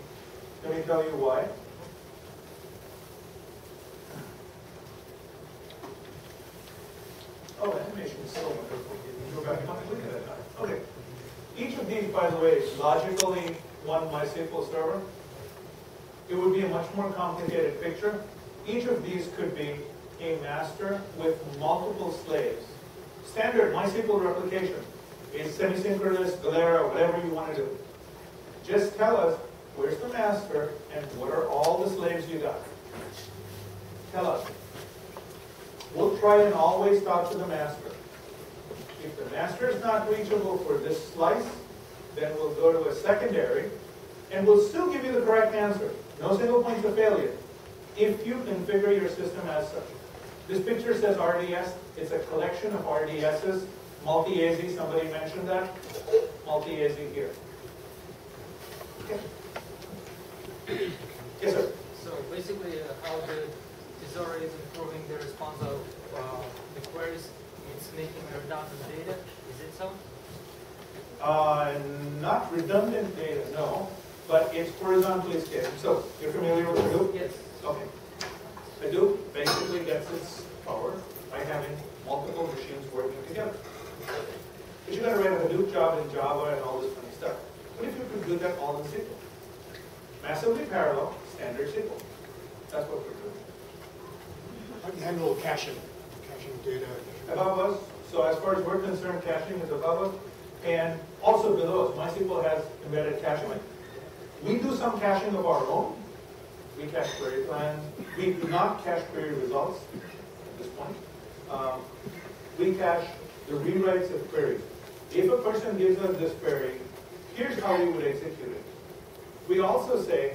tell you why. Oh, animation is so wonderful. You go back and look at that. Okay. Each of these, by the way, is logically one MySQL server. It would be a much more complicated picture. Each of these could be a master with multiple slaves. Standard MySQL replication is semi-synchronous, Galera, whatever you want to do. Just tell us where's the master and what are all the slaves you got. tell us. We'll try and always talk to the master. If the master is not reachable for this slice, then we'll go to a secondary, and we'll still give you the correct answer. No single points of failure, if you configure your system as such. This picture says RDS. It's a collection of RDSs. Multi-AZ, somebody mentioned that. Multi-AZ here. Okay. Yes, sir? So basically, how the Tesora is improving the response of the queries, it's making redundant data. Is it so? Not redundant data, no. But it's horizontally scaled. So, you're familiar with Hadoop? Yes. Okay. Hadoop basically gets its power by having multiple machines working together. But you gotta write a Hadoop job in Java and all this funny stuff. What if you could do that all in SQL? Massively parallel, standard SQL. That's what we're doing. How do you handle caching? Caching data? Above us. So as far as we're concerned, caching is above us. And also below us. MySQL has embedded caching. We do some caching of our own. We cache query plans. We do not cache query results at this point. We cache the rewrites of queries. If a person gives us this query, here's how we would execute it. We also say,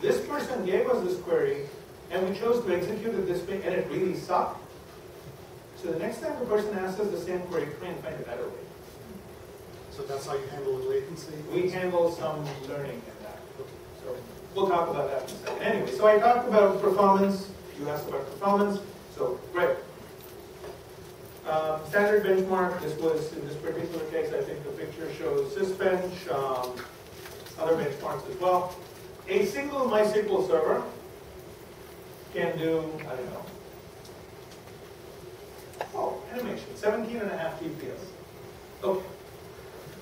this person gave us this query, and we chose to execute it this way, and it really sucked. So the next time the person asks us the same query, try and find a better way. So that's how you handle the latency? We handle some learning. So we'll talk about that in a second. Anyway, so I talked about performance. You asked about performance. So, right. Standard benchmark. This was, in this particular case, I think the picture shows Sysbench, other benchmarks as well. A single MySQL server can do, I don't know, oh, animation, 17.5 TPS. Okay.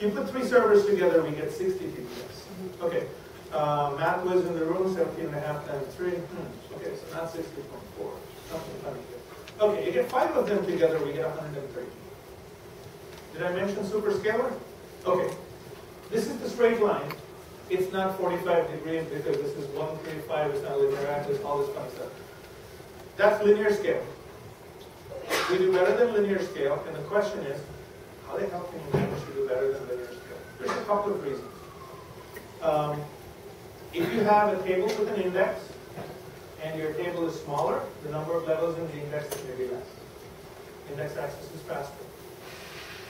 You put 3 servers together, we get 60 TPS. Okay. Matt was in the room, 17.5 times 3. Okay, so not 60.4. Something funny here. Okay, you get 5 of them together, we get 130. Did I mention superscalar? Okay. This is the straight line. It's not 45 degrees because this is 135, it's not linear axis, all this kind of stuff. That's linear scale. We do better than linear scale, and the question is, how the hell can you manage to do better than linear scale? There's a couple of reasons. If you have a table with an index, and your table is smaller, the number of levels in the index is maybe less. Index access is faster.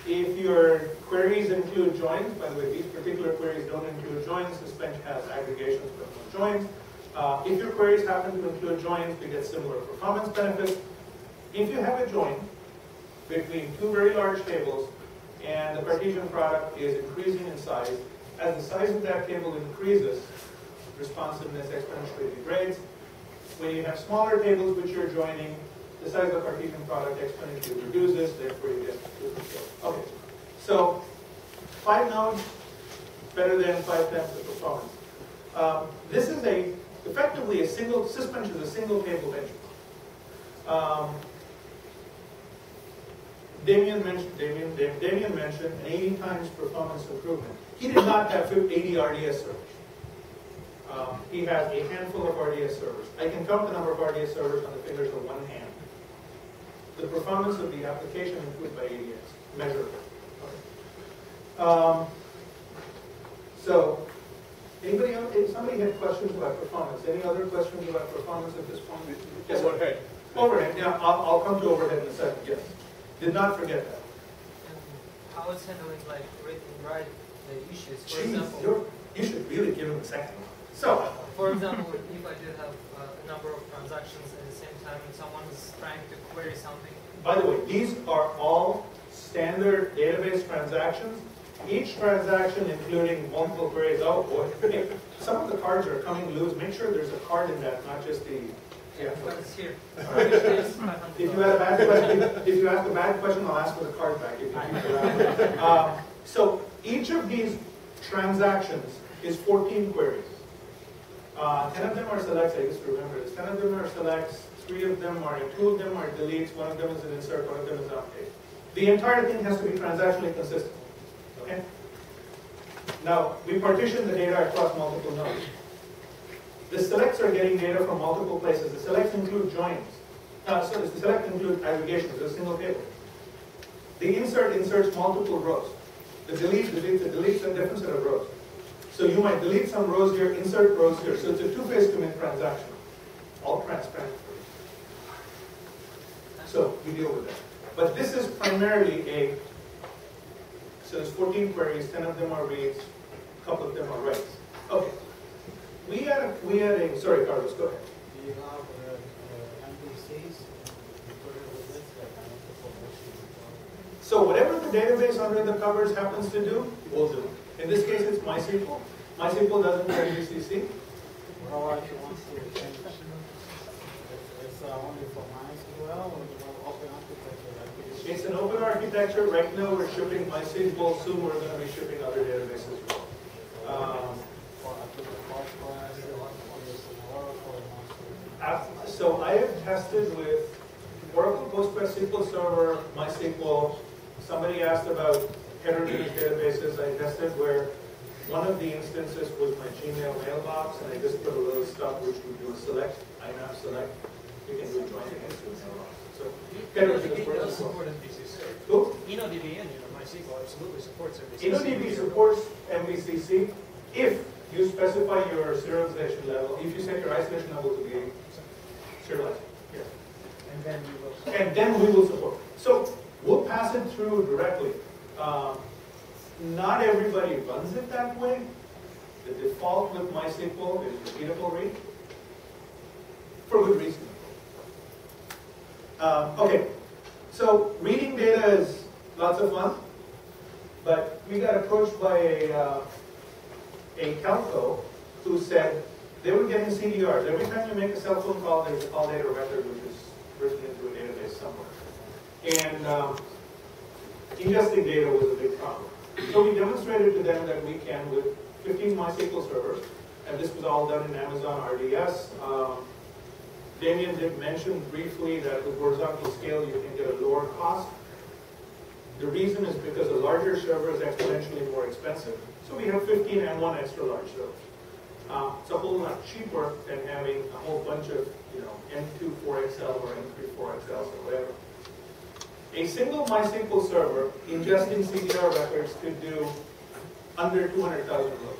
If your queries include joins, by the way, these particular queries don't include joins. Sysbench has aggregations but no joins. If your queries happen to include joins, we get similar performance benefits. If you have a join between 2 very large tables, and the partition product is increasing in size, as the size of that table increases, responsiveness exponentially degrades. When you have smaller tables which you're joining, the size of the partition product exponentially reduces, therefore you get superscalar. Okay, so 5 nodes, better than 5 times the performance. This is effectively a single, Sysbench is a single table benchmark. Damion mentioned an 80 times performance improvement. He did not have 80 RDS servers. He has a handful of RDS servers. I can count the number of RDS servers on the fingers of one hand. The performance of the application improved by 80x, measurable. Okay. So, anybody else, if somebody had questions about performance. Any other questions about performance at this point? Yes, overhead. Overhead, yeah, I'll come to overhead in a second, yes. Did not forget that. How is handling like read and write the issues? For example, you should really give them a second. So, for example, if I did have a number of transactions at the same time, and someone is trying to query something. By the way, these are all standard database transactions. Each transaction, including multiple queries. Oh boy, some of the cards are coming loose. Make sure there's a card in that, not just the. Yeah, but it's here. Right. If you had a bad question, if you ask a bad question, I'll ask for the card back. If you so each of these transactions is 14 queries. 10 of them are selects. I just remember this. 10 of them are selects. 3 of them are, 2 of them are deletes. 1 of them is an insert. 1 of them is an update. The entire thing has to be transactionally consistent. Okay. Now we partition the data across multiple nodes. The selects are getting data from multiple places. The selects include joins. So it's the select include aggregation is a single table. The insert inserts multiple rows. The delete deletes a different set of rows. So you might delete some rows here, insert rows here. So it's a two-phase commit transaction, all transparent. So we deal with that. But this is primarily a, so it's 14 queries, 10 of them are reads, a couple of them are writes. Okay. We had a sorry, Carlos, go ahead. Do you have MVCCs? So whatever the database under the covers happens to do, we'll do. In this case, it's MySQL. MySQL doesn't do MVCC. Well, if you want to change, it's only for MySQL, or do you have open architecture? It's an open architecture. Right now, we're shipping MySQL. Soon, we're going to be shipping other databases as well. So I have tested with Oracle PostgreSQL Server, MySQL. Somebody asked about heterogeneous databases. I tested where one of the instances was my Gmail mailbox, and I just put a little stuff which would do a select, INAP select. You can do a join against your mailbox. So heterogeneous does support MVCC. Who? InnoDB and MySQL absolutely supports MVCC. InnoDB supports MVCC if you specify your serialization level, if you set your isolation level to be serialized. Yeah. And then we will support. So we'll pass it through directly. Not everybody runs it that way. The default with MySQL is repeatable read. For good reason. Okay. So reading data is lots of fun. But we got approached by a telco who said they were getting CDRs. Every time you make a cell phone call, there's a call data record which is written into a database somewhere. And ingesting data was a big problem. So we demonstrated to them that we can with 15 MySQL servers, and this was all done in Amazon RDS. Damion did mention briefly that with horizontal scale you can get a lower cost. The reason is because a larger server is exponentially more expensive. So we have 15 and one extra large server. It's a whole lot cheaper than having a whole bunch of, you know, M2 4XL or M3 4XLs or whatever. A single MySQL server ingesting CDR records could do under 200,000 rows.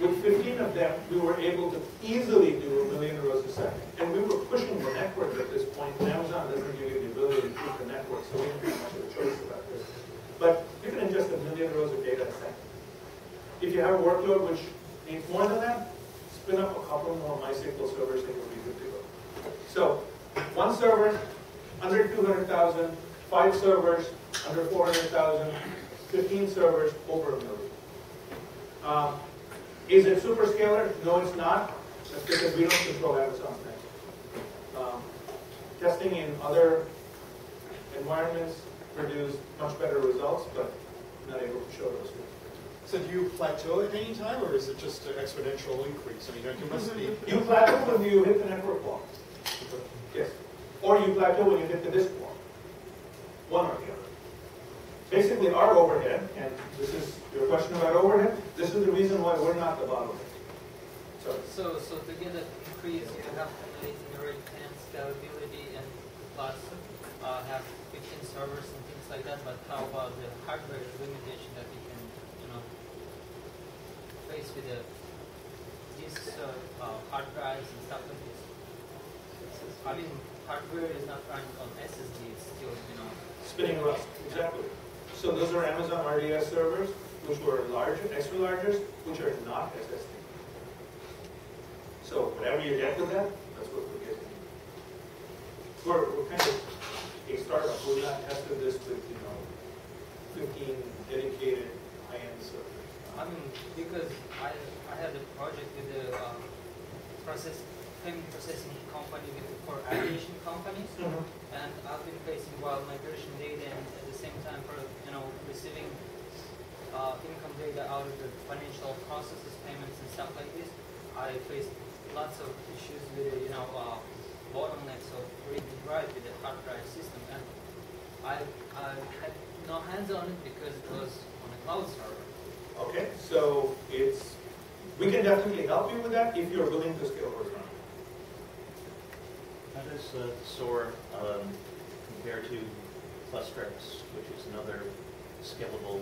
With 15 of them, we were able to easily do 1 million rows a second. And we were pushing the network at this point. And Amazon doesn't give you the ability to keep the network, so we didn't have much of a choice about this. But you can ingest 1 million rows of data a second. If you have a workload which needs more than that, spin up a couple more MySQL servers and you'll be good to go. So one server, under 200,000, 5 servers, under 400,000, 15 servers, over 1 million. Is it superscalar? No, it's not. That's because we don't control Amazon. Testing in other environments produce much better results, but I'm not able to show those. So do you plateau at any time, or is it just an exponential increase? I mean, you must be. You plateau when you hit the network wall. Yes. Or you plateau when you hit the disk wall. One or the other. Basically, our overhead, and this is your question about overhead, this is the reason why we're not the bottleneck. So to get an increase, you have to generate scalability and plus have 15 servers and things like that, but how about the hardware limitation that we can, you know, face with these hard drives and stuff like this? I mean, hardware is not running on SSD, it's still, you know. Spinning around, exactly. So those are Amazon RDS servers, which were large, extra largers, which are not SSD. So whatever you get with that, that's what we're getting. We're kind of a startup. We're not tested this with, you know, 15 dedicated high-end servers. I mean, because I had a project with a payment processing company for aviation companies, mm-hmm. and I've been facing wild migration data and at the same time for, you know, receiving income data out of the financial processes, payments and stuff like this. I faced lots of issues with, you know, bottlenecks of read and write with the hard drive system, and I had no hands on it because it was on a cloud server. Okay, so it's, we can definitely help you with that if you're willing to scale horizontally. How does Tesora compare to Clustrix, which is another scalable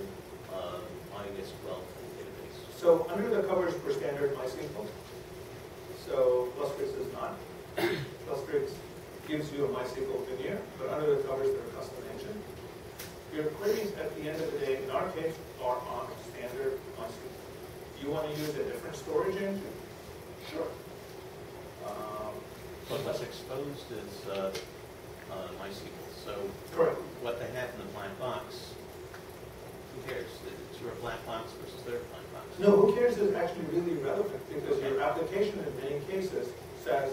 MySQL database? So under the covers for standard MySQL, so Clustrix is not. Clustrix gives you a MySQL veneer, but under the covers they're custom engine. Your queries at the end of the day, in our case, are on standard MySQL. You want to use a different storage engine? Sure. But what's exposed is MySQL. So correct. What they have in the black box, who cares? It's your black box versus their black box. No, who cares is actually really relevant because your application in many cases says,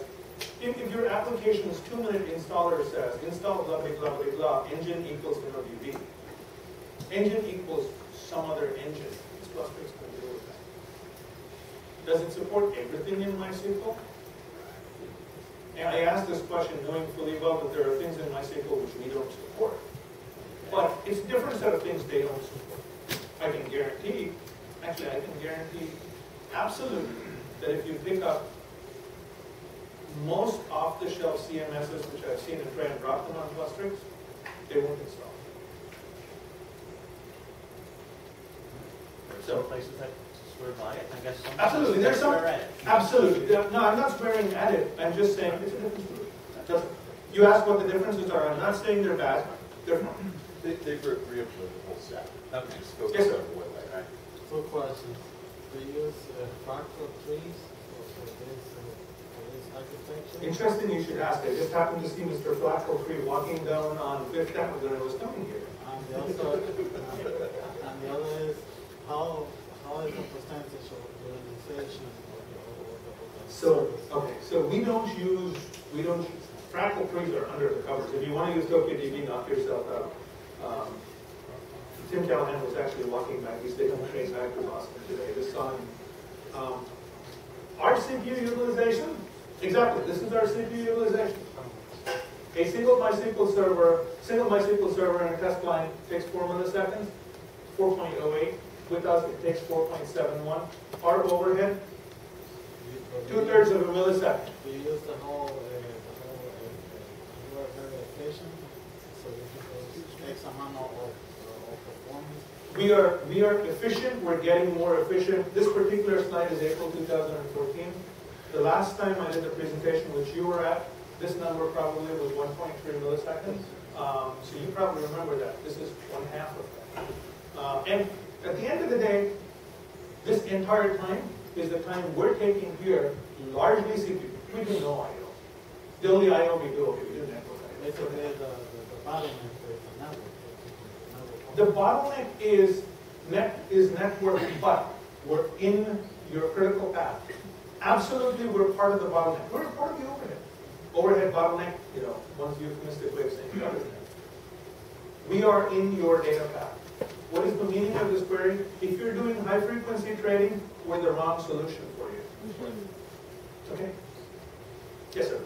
if your application's 2-minute installer says, install blah, blah, blah, blah, blah, engine equals InnoDB. Engine equals some other engine. It's Clustrix going to deal with that. Does it support everything in MySQL? And I asked this question knowing fully well that there are things in MySQL which we don't support. But it's a different set of things they don't support. I can guarantee, actually I can guarantee absolutely that if you pick up most off-the-shelf CMSs which I've seen and try and drop them on Clustrix, they won't install. There are some places that swear by it, I guess. Absolutely, there's some. Absolutely, no, I'm not swearing at it. I'm just saying it's a different story. You ask what the differences are. I'm not saying they're bad. They're not. They re-upload the whole stack. That would just focus on one way, right? Two questions. Do you use fractal trees for this? Interesting you should ask. I just happened to see Mr. Flacco Free walking down on Fifth Avenue when I was coming here. And the other is, how is the percentage of the organization of the So we don't use Fractal Trees are under the covers. If you want to use TokyoDB, knock yourself out. Tim Callahan was actually walking back. He's taking a train back to Boston today. This saw him. Our CPU utilization? Exactly, this is our CPU utilization. A single MySQL server and a test client takes 4 milliseconds, 4.08. With us, it takes 4.71. Our overhead, 2/3 of a millisecond. We use the whole verification, so it takes a amount of performance. We are efficient, we're getting more efficient. This particular slide is April 2014. The last time I did the presentation which you were at, this number probably was 1.3 milliseconds. So you probably remember that. This is 1/2 of that. And at the end of the day, this entire time is the time we're taking here, largely CPU. We do no I.O. The only I.O. we do, we do network I.O. So the bottleneck is network, but we're in your critical path. Absolutely, we're part of the bottleneck. We're part of the overhead. Overhead bottleneck, you know, one's euphemistic way of saying the other thing. We are in your data path. What is the meaning of this query? If you're doing high frequency trading, we're the wrong solution for you. Okay? Yes, sir.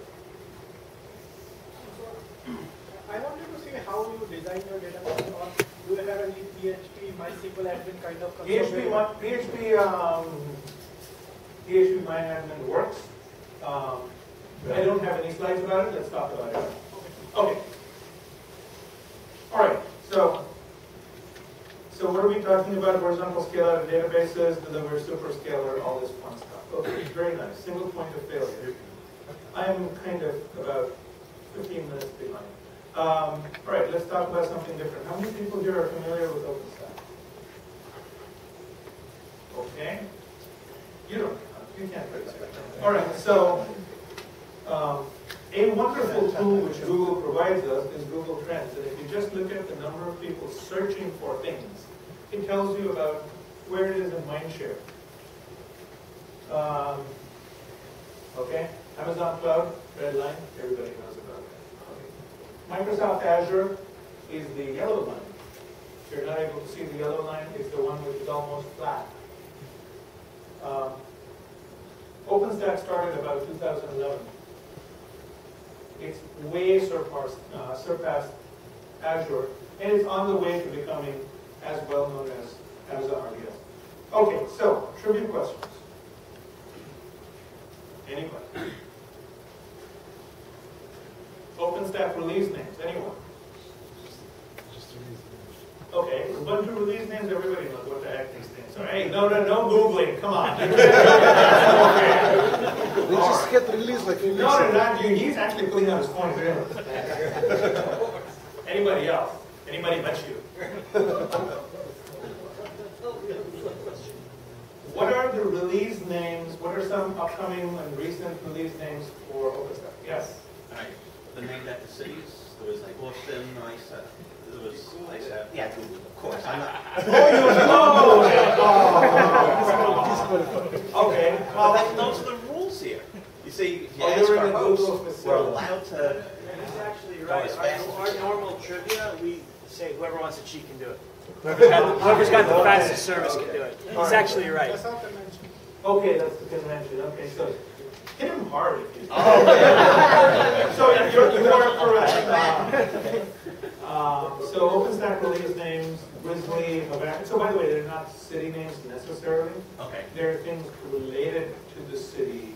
I wanted to see how you design your database, or do you have any PHP, MySQL admin kind of PHP MyAdmin works. I don't have any slides about it. Let's talk about it. Okay. All right. So what are we talking about? Horizontal scalar databases, deliver superscalar, all this fun stuff. Okay. Very nice. Single point of failure. I'm kind of about 15 minutes behind. All right, let's talk about something different. How many people here are familiar with OpenStack? Okay. You don't. You can't do that. All right, so a wonderful tool which Google provides us is Google Trends. And if you just look at the number of people searching for things, it tells you about where it is in mindshare. Okay, Amazon Cloud, red line, everybody knows about it. Microsoft Azure is the yellow line. If you're not able to see the yellow line, it's the one which is almost flat. OpenStack started about 2011. It's way surpassed Azure, and it's on the way to becoming as well known as Amazon RDS. Okay, so trivia questions. Anybody? OpenStack release names? Anyone? Okay, a bunch of release names. Everybody knows what the heck these things are. Hey, no Googling. Come on. Okay. They just get released like you. No, he's actually putting out his point. Anybody else? Anybody but you? What are the release names? What are some upcoming and recent release names for OpenStack? Yes. The name that the cities. There was like Austin, Icehouse. There was Icehouse. Yeah, Google, of course. I'm not. Oh. Okay. Well, those are the rules here. You see, if you ask our hosts, we're allowed to. That's actually right. Our normal trivia, we say whoever wants it, she can do it. Whoever's got the fastest service can do it. It's actually right. That's not the convention. Okay, that's the convention. Okay, so hit him hard. Oh, yeah. So you are correct. So OpenStack release names, Grizzly, Havana. So by the way, they're not city names necessarily. Okay. They're things related to the city,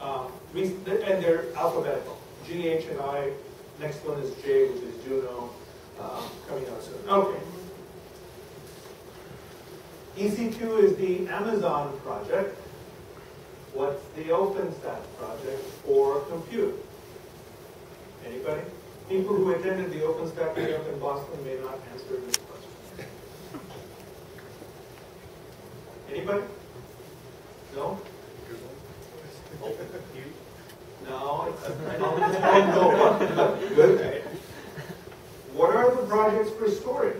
and they're alphabetical. G, H, and I. Next one is J, which is Juno, coming out soon. Okay. EC2 is the Amazon project. What's the OpenStack project for compute? Anybody? People who attended the OpenStack meetup in Boston may not answer this question. Anybody? No? Open. No, it's Nova. Good. What are the projects for storage?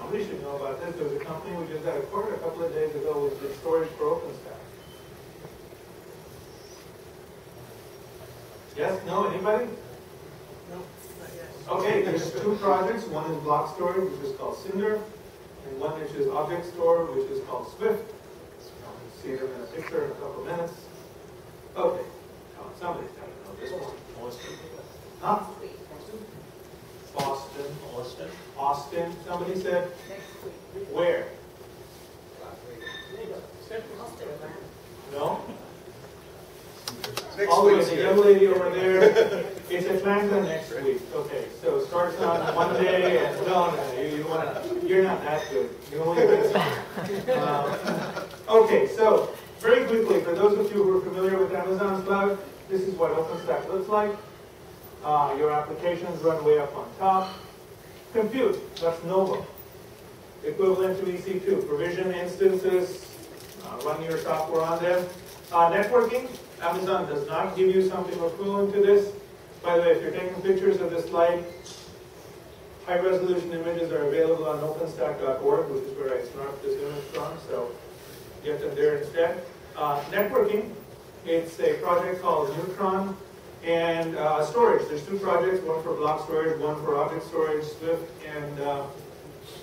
Nobody should know about this. There was a company we just got acquired a couple of days ago which did storage for OpenStack. Yes? No? Anybody? No. Okay, there's two projects. One is block storage, which is called Cinder, and one which is object store, which is called Swift. You'll see them in a picture in a couple of minutes. Okay. Oh, somebody's got to know this one. Austin. Huh? Boston. Austin. Austin. Somebody said? Next week. Where? Austin. No? Next week. The young lady over there. It's Atlanta next week. Okay, so starts on Monday and no, you're not that good. You only miss it. Okay, so very quickly, for those of you who are familiar with Amazon Cloud, this is what OpenStack looks like. Your applications run way up on top. Compute, that's Nova. Equivalent to EC2. Provision instances, run your software on them. Networking, Amazon does not give you something equivalent to this. By the way, if you're taking pictures of this slide, high-resolution images are available on OpenStack.org, which is where I snarked this image from, so get them there instead. Networking, it's a project called Neutron. And storage, there's two projects, one for block storage, one for object storage, Swift and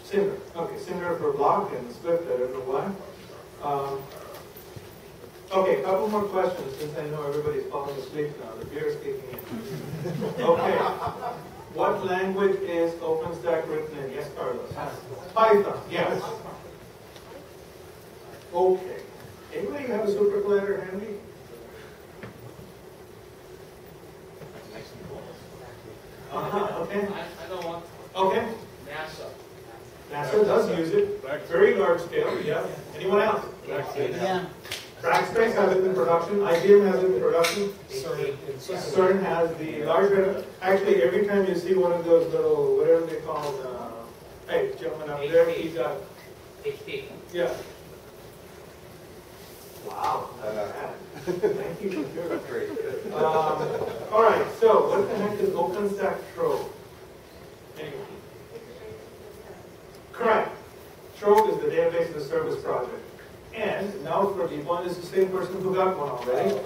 Cinder. Okay, Cinder for block and Swift, I don't know why. Okay, a couple more questions since I know everybody's falling asleep now. The beer is kicking in. Okay, what language is OpenStack written in? Yes, Carlos? Python, yes. Okay, anybody have a super collider handy? Okay. I don't want to. Okay. NASA. NASA does use it. Very large scale, yeah. Anyone else? Rackspace. Yeah. Rackspace has it in production. IBM has it in production. CERN has the larger. Actually, every time you see one of those little, whatever they call, hey, gentleman up there, he's got. HP. Yeah. Wow. Thank you for doing it. All right, so what the heck is OpenStack Trove? Anyway. Correct. Trove is the database as a service project. And now for the one is the same person who got one already.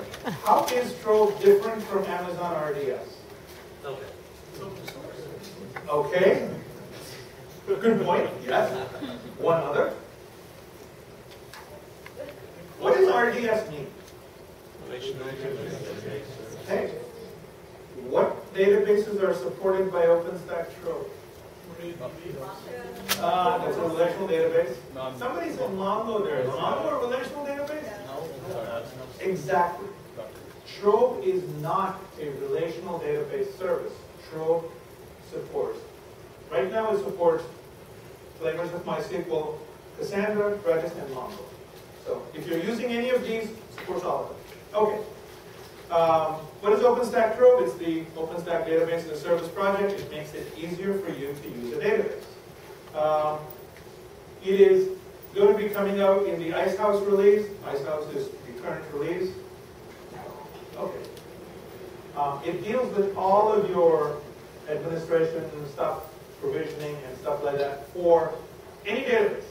How is Trove different from Amazon RDS? Okay. Good point. Yes. One other. What does RDS mean? Okay. What databases are supported by OpenStack Trove? That's a relational database. Somebody said Mongo there. Is Mongo a relational database? No. Exactly. Trove is not a relational database service. Trove supports. Right now it supports flavors of MySQL, Cassandra, Redis, and Mongo. So if you're using any of these, it supports all of them. Okay. What is OpenStack Trove? It's the OpenStack database as a service project. It makes it easier for you to use a database. It is going to be coming out in the Icehouse release. Icehouse is the current release. Okay. It deals with all of your administration and stuff, provisioning and stuff like that for any database.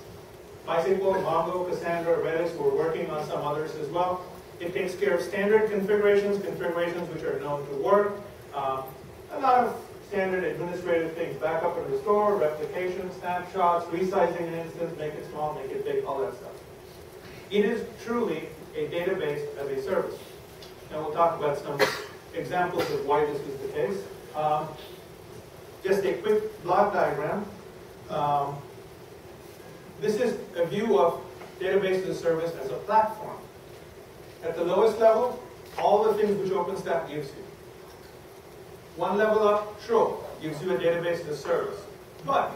MySQL, Mongo, Cassandra, Redis, we're working on some others as well. It takes care of standard configurations, configurations which are known to work. A lot of standard administrative things, backup and restore, replication, snapshots, resizing an instance, make it small, make it big, all that stuff. It is truly a database as a service. Now we'll talk about some examples of why this is the case. Just a quick block diagram. This is a view of database as a service as a platform. At the lowest level, all the things which OpenStack gives you. One level up, Trove gives you a database as a service. But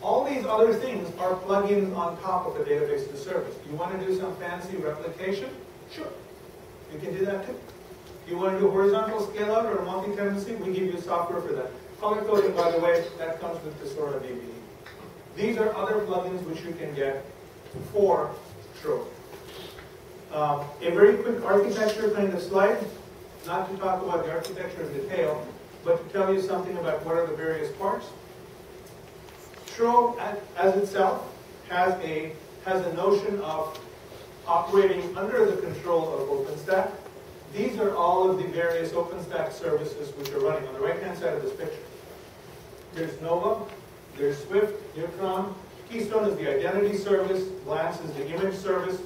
all these other things are plugins on top of the database as a service. You want to do some fancy replication? Sure, you can do that too. You want to do horizontal scale-out or multi-tenancy? We give you software for that. Color coding, by the way, that comes with Tesora DB. These are other plugins which you can get for Trove. A very quick architecture kind of slide, not to talk about the architecture in detail, but to tell you something about what are the various parts. Trove, as itself, has a notion of operating under the control of OpenStack. These are all of the various OpenStack services which are running on the right-hand side of this picture. There's Nova, there's Swift, Neutron, Keystone is the identity service, Glance is the image service,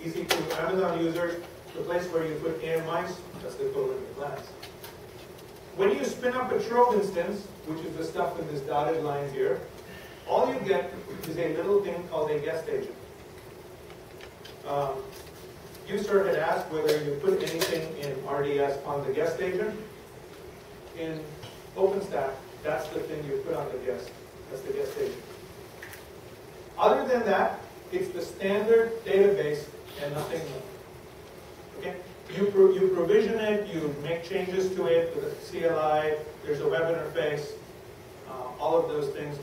EC2 Amazon users, the place where you put AMIs, that's the equivalent of Glance. When you spin up a Trove instance, which is the stuff in this dotted line here, all you get is a little thing called a guest agent. User had asked whether you put anything in RDS on the guest agent. In OpenStack, that's the thing you put on the guest. That's the guest agent. Other than that, it's the standard database and nothing more. Okay? You provision it, you make changes to it with a CLI, there's a web interface, all of those things.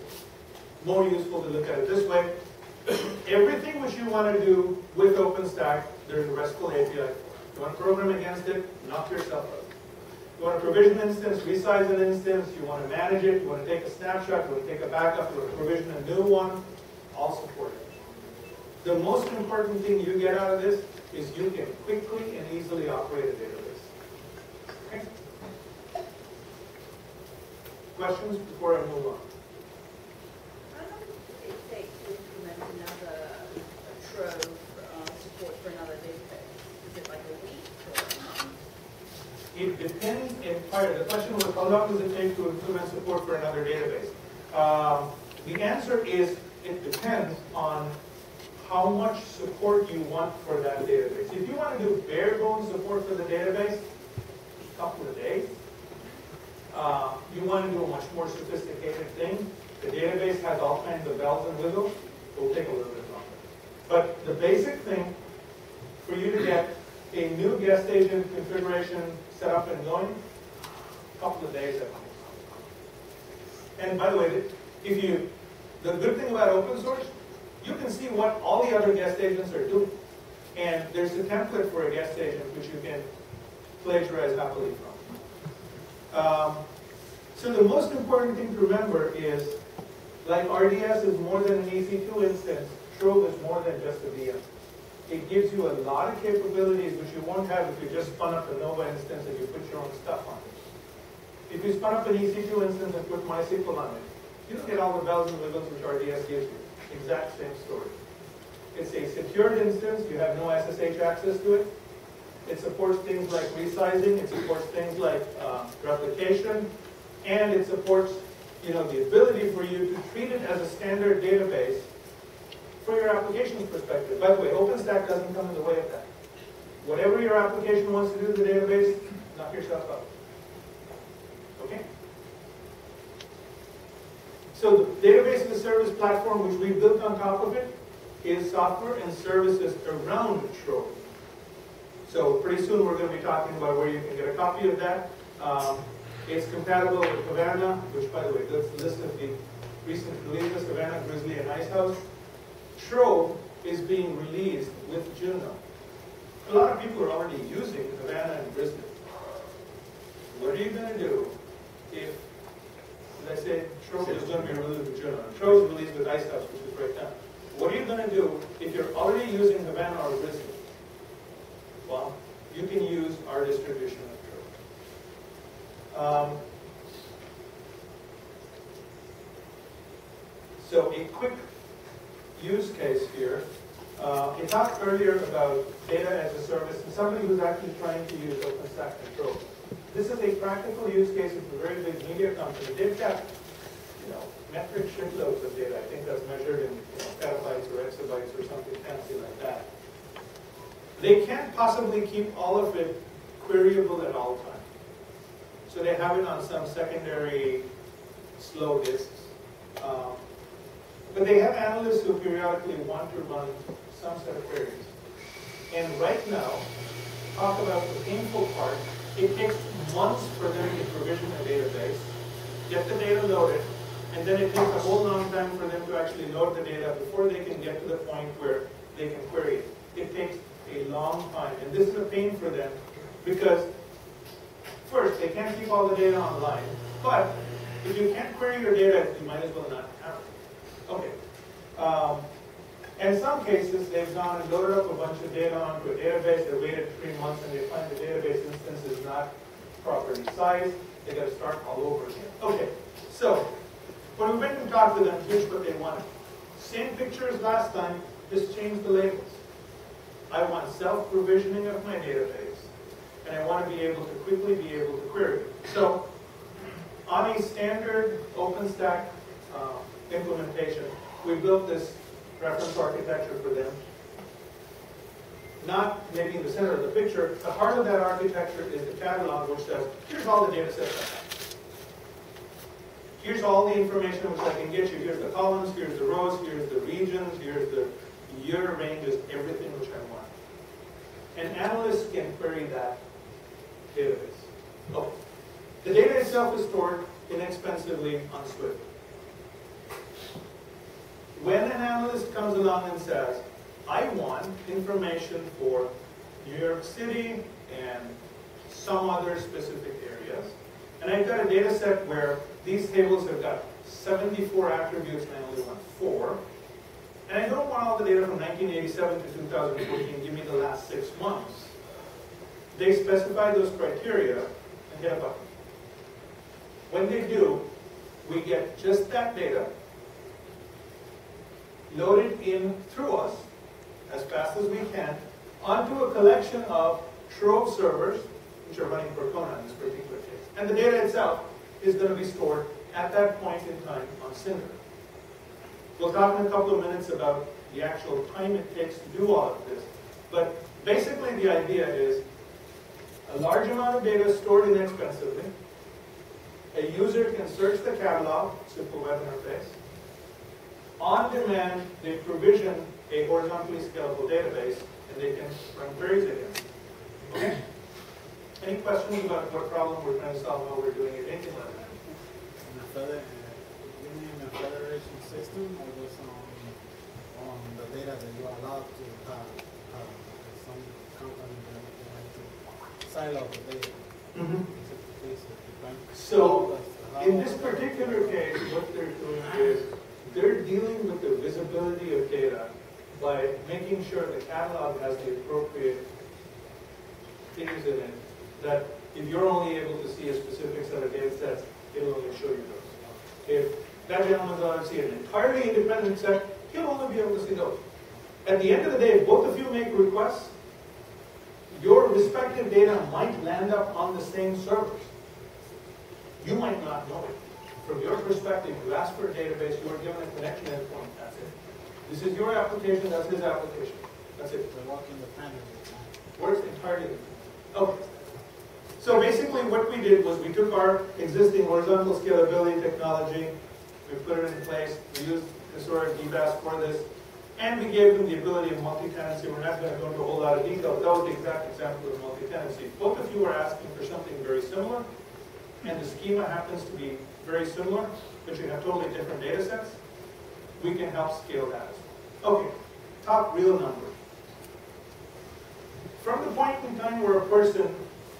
More useful to look at it this way. Everything which you want to do with OpenStack, there's a RESTful API. You want to program against it, knock yourself out. You want to provision an instance, resize an instance, you want to manage it, you want to take a snapshot, you want to take a backup, you want to provision a new one, all supported. The most important thing you get out of this is you can quickly and easily operate a database. Okay? Questions before I move on? Support for another database? Is it like a week or a month? It depends entirely. The question was, how long does it take to implement support for another database? The answer is, it depends on how much support you want for that database. If you want to do bare bones support for the database, a couple of days. You want to do a much more sophisticated thing. The database has all kinds of bells and whistles. It will take a little bit. But the basic thing for you to get a new guest agent configuration set up and going, a couple of days at most. And by the way, the good thing about open source, you can see what all the other guest agents are doing. And there's a template for a guest agent which you can plagiarize happily from. So the most important thing to remember is, like RDS is more than an EC2 instance, Trove is more than just a VM. It gives you a lot of capabilities which you won't have if you just spun up a Nova instance and you put your own stuff on it. If you spun up an EC2 instance and put MySQL on it, you don't get all the bells and whistles which RDS gives you. Exact same story. It's a secured instance. You have no SSH access to it. It supports things like resizing. It supports things like replication. And it supports the ability for you to treat it as a standard database for your application's perspective. By the way, OpenStack doesn't come in the way of that. Whatever your application wants to do to the database, knock yourself out. Okay? So the database and the service platform, which we built on top of it, is software and services around Trove. So pretty soon we're going to be talking about where you can get a copy of that. It's compatible with Havana, which, by the way, that's the list of the recent releases: Havana, Grizzly, and Icehouse. Trove is being released with Juno. A lot of people are already using Havana and Grizzly. What are you going to do if, let's say, Trove is going to be released with Juno? Trove is released with Icehouse, which is right now. What are you going to do if you're already using Havana or Grizzly? Well, you can use our distribution of Trove. So a quick use case here. We talked earlier about data as a service and somebody who's actually trying to use OpenStack control. This is a practical use case of a very big media company. They've got, you know, metric shitloads of data. I think that's measured in, you know, petabytes or exabytes or something fancy like that. They can't possibly keep all of it queryable at all times. So they have it on some secondary slow disks. But they have analysts who periodically want to run some set of queries. And right now, talk about the painful part, it takes months for them to provision a database, get the data loaded, and then it takes a whole long time for them to actually load the data before they can get to the point where they can query it. It takes a long time, and this is a pain for them because, first, they can't keep all the data online, but if you can't query your data, you might as well not have it. Okay. In some cases, they've gone and loaded up a bunch of data onto a database. They waited 3 months, and they find the database instance is not properly sized. They got to start all over again. Okay. So when we went and talked to them, here's what they wanted. Same picture as last time. Just change the labels. I want self-provisioning of my database, and I want to be able to quickly be able to query it. So on a standard OpenStack implementation, we built this reference architecture for them. Not maybe in the center of the picture. The heart of that architecture is the catalog, which says, here's all the data sets I have. Here's all the information which I can get you. Here's the columns, here's the rows, here's the regions, here's the year ranges, everything which I want. And analysts can query that database. Oh. The data itself is stored inexpensively on Swift. When an analyst comes along and says, I want information for New York City and some other specific areas, and I've got a data set where these tables have got 74 attributes and I only want 4, and I don't want all the data from 1987 to 2014, give me the last 6 months. They specify those criteria and hit a button. When they do, we get just that data loaded in through us as fast as we can onto a collection of Trove servers, which are running Percona in this particular case. And the data itself is going to be stored at that point in time on Cinder. We'll talk in a couple of minutes about the actual time it takes to do all of this. But basically the idea is a large amount of data stored inexpensively. A user can search the catalog, simple web interface. On demand, they provision a horizontally scalable database, and they can run queries against it. Okay? Any questions about what problem we're trying to solve while we're doing it? Anything like that? You mean a federation system, or just on the data that you are allowed to have? Some company that to silo the data. Mm-hmm. So, in this particular case, what they're doing is they're dealing with the visibility of data by making sure the catalog has the appropriate things in it, that if you're only able to see a specific set of data sets, it'll only show you those. If that gentleman's allowed to see an entirely independent set, he'll only be able to see those. At the end of the day, if both of you make requests, your respective data might land up on the same servers. You might not know it. From your perspective, you ask for a database, you are given a connection endpoint, that's it. This is your application, that's his application. That's it. They're walking the planet. Where's the target? Okay. So basically what we did was we took our existing horizontal scalability technology, we put it in place, we used Tesora DBAS for this, and we gave them the ability of multi-tenancy. We're not going to go into a whole lot of detail. That was the exact example of multi-tenancy. Both of you were asking for something very similar, and the schema happens to be very similar, but you have totally different data sets. We can help scale that as well. Okay, top real number. From the point in time where a person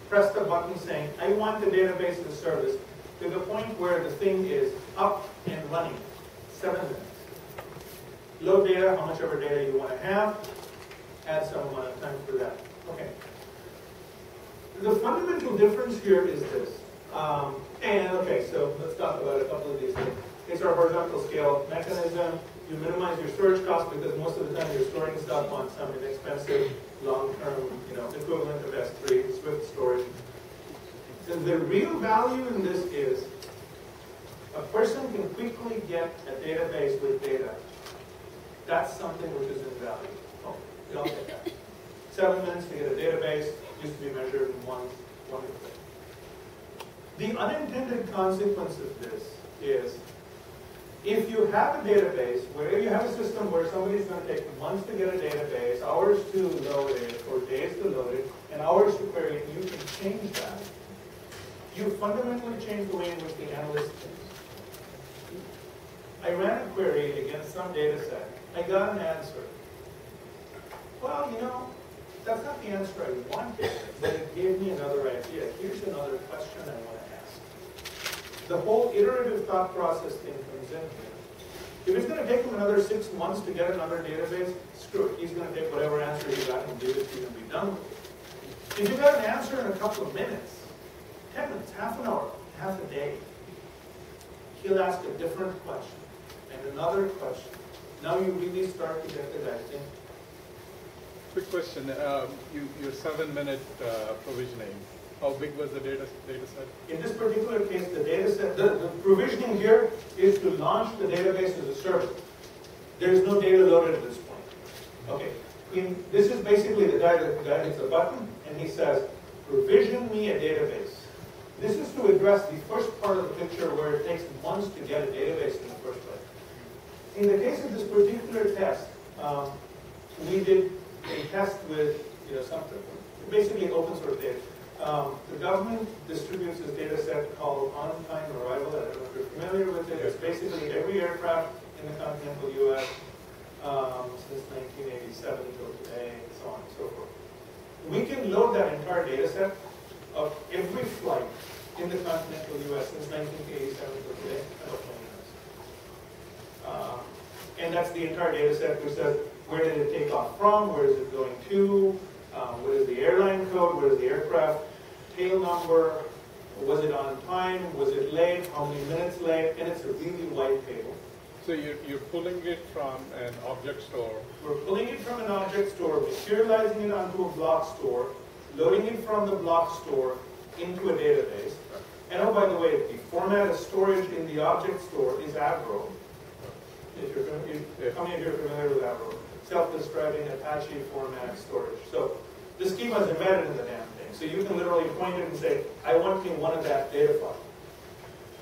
pressed a button saying, I want the database as a service, to the point where the thing is up and running, 7 minutes. Load data, how much ever data you want to have, add some amount of time for that. Okay. The fundamental difference here is this. So let's talk about a couple of these things. It's our horizontal scale mechanism. You minimize your storage costs because most of the time you're storing stuff on some inexpensive, long-term, equivalent of S3, Swift storage. And the real value in this is a person can quickly get a database with data. That's something which is invaluable. Oh, we don't get that. 7 minutes to get a database used to be measured in one thing. The unintended consequence of this is if you have a database, where you have a system where somebody's going to take months to get a database, hours to load it, or days to load it, and hours to query it, you can change that. You fundamentally change the way in which the analyst thinks. I ran a query against some data set. I got an answer. Well, that's not the answer I wanted, but it gave me another idea. Here's another question I want to ask. The whole iterative thought process thing comes in here. If it's going to take him another 6 months to get another database, screw it. He's going to take whatever answer he got and give it to you and be done with it. If you got an answer in a couple of minutes, 10 minutes, half an hour, half a day, he'll ask a different question and another question. Now you really start to get the right thing. Quick question. Your 7 minute provisioning, how big was the data set? In this particular case, the data set, the provisioning here is to launch the database as a service. There is no data loaded at this point. Okay. This is basically the guy that hits a button and he says, provision me a database. This is to address the first part of the picture where it takes months to get a database in the first place. In the case of this particular test, we did a test with something, basically open source data. The government distributes this data set called on-time arrival. I don't know if you're familiar with it. It's basically every aircraft in the continental U.S. Since 1987 till today, and so on and so forth. We can load that entire data set of every flight in the continental U.S. since 1987 till today. And that's the entire data set which says where did it take off from, where is it going to, what is the airline code, what is the aircraft tail number, was it on time, was it late, how many minutes late, and it's a really wide table. So you're pulling it from an object store. We're pulling it from an object store, materializing it onto a block store, loading it from the block store into a database. And oh, by the way, the format of storage in the object store is Avro. How many of you are familiar with Avro? Self-describing Apache format storage. So the schema is embedded in the damn thing. So you can literally point it and say, I want me one of that data file.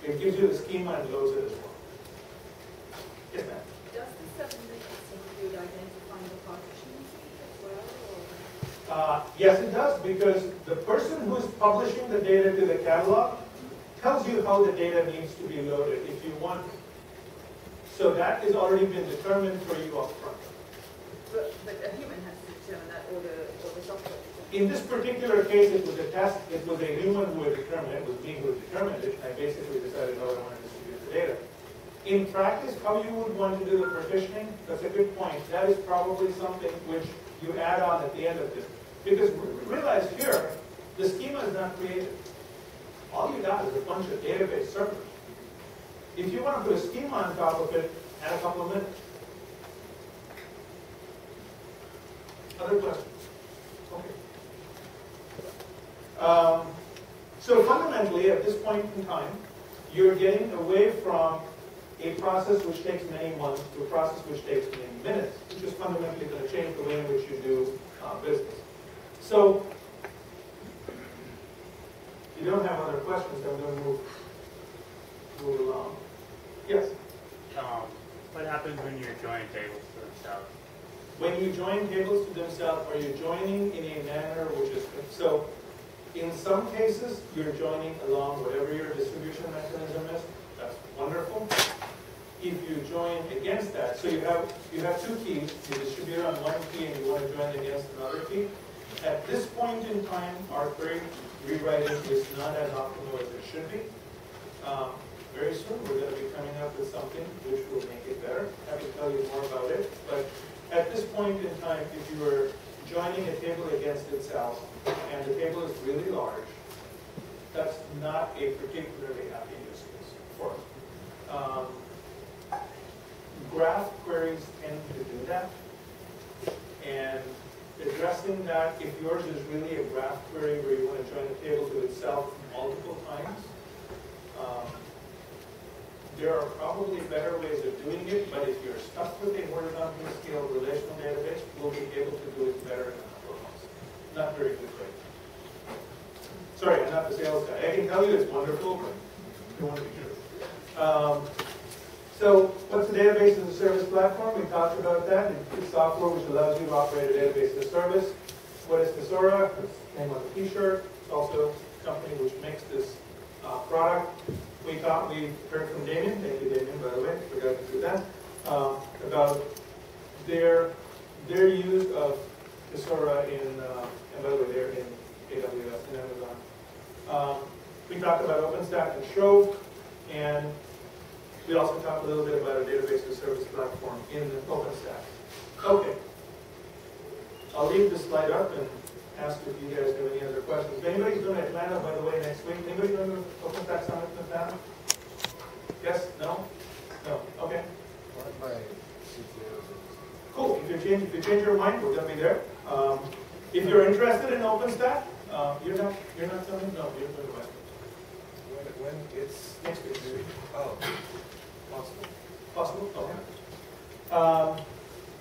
It gives you the schema and loads it as well. Yes, ma'am? Does the 7 minutes include identifying the partitions as well? Yes, it does, because the person who is publishing the data to the catalog tells you how the data needs to be loaded if you want it. So that has already been determined for you up front. But a human has to determine that, or the software. In this particular case, it was a test. It was a human who had determined it. It was me who had determined it. And I basically decided how I wanted to distribute the data. In practice, how you would want to do the partitioning, that's a good point. That is probably something which you add on at the end of this. Because realize here, the schema is not created. All you got is a bunch of database servers. If you want to put a schema on top of it, add a couple of minutes. Other questions? Okay. So fundamentally, at this point in time, you're getting away from a process which takes many months to a process which takes many minutes, which is fundamentally going to change the way in which you do business. So if you don't have other questions, then we're going to move along. Yes? What happens when you're joining tables to themselves? When you join tables to themselves, are you joining in a manner which is good? So in some cases, you're joining along whatever your distribution mechanism is. That's wonderful. If you join against that, so you have two keys, you distribute on one key and you want to join against another key. At this point in time, our query rewriting is not as optimal as it should be. Very soon we're going to be coming up with something which will make it better. I will tell you more about it. But at this point in time, if you were joining a table against itself and the table is really large, that's not a particularly happy use case for us. Graph queries tend to do that, and addressing that, if yours is really a graph query where you want to join a table to itself multiple times, there are probably better ways of doing it, but if you're stuck with a horizontally scaled relational database, we'll be able to do it better in a couple of months. Not very good right now. Sorry, I'm not the sales guy. I can tell you it's wonderful, but it won't be true. So what's a database as a service platform? We talked about that. It's software which allows you to operate a database as a service. What is Tesora? It's the name on the t-shirt. It's also a company which makes this product. We heard from Damion, thank you Damion, by the way, I forgot to do that, about their use of Tesora in, and by the way, they're in AWS and Amazon. We talked about OpenStack and Trove, and we also talked a little bit about a database as a service platform in the OpenStack. Okay. I'll leave this slide up and ask if you guys have any other questions. If anybody's going to Atlanta, by the way, next week, anybody going to OpenStack Summit in Atlanta? Yes? No? No. Okay. Cool. If you change your mind, we're going to be there. If you're interested in OpenStack, you're not coming? No, you're going to When it's next week. Oh, possible. Possible? Okay.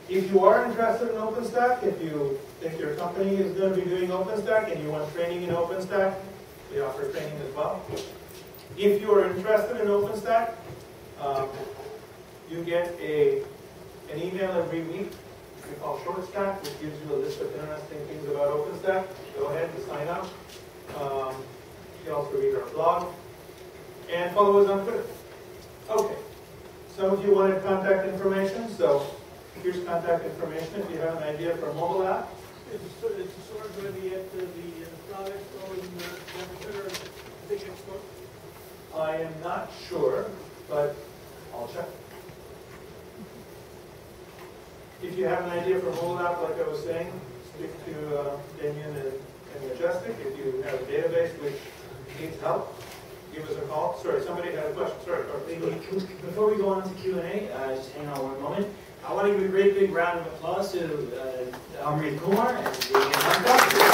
If you are interested in OpenStack, if you think your company is going to be doing OpenStack and you want training in OpenStack, we offer training as well. If you are interested in OpenStack, you get an email every week we call ShortStack, which gives you a list of interesting things about OpenStack. Go ahead and sign up. You can also read our blog. And follow us on Twitter. Okay. Some of you wanted contact information, so here's contact information if you have an idea for a mobile app. It's sort of going to be at the product or in the big export? I am not sure, but I'll check. If you have an idea for a mobile app, like I was saying, speak to Damion and Majestyk. If you have a database which needs help, give us a call. Sorry, somebody had a question. Sorry, before we go on to Q&A, just hang on one moment. I want to give a great big round of applause to Amrith Kumar and Damion Hankejh.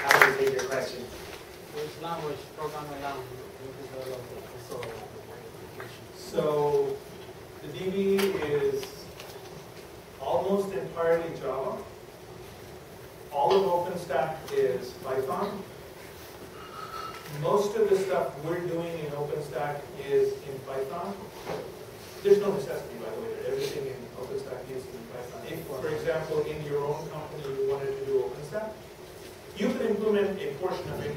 How do you take your question? Which language, programming language? So, the DB is almost entirely Java. All of OpenStack is Python. Most of the stuff we're doing in OpenStack is in Python. There's no necessity, by the way, that everything in OpenStack is in Python. If, for example, in your own company you wanted to do OpenStack, you could implement a portion of it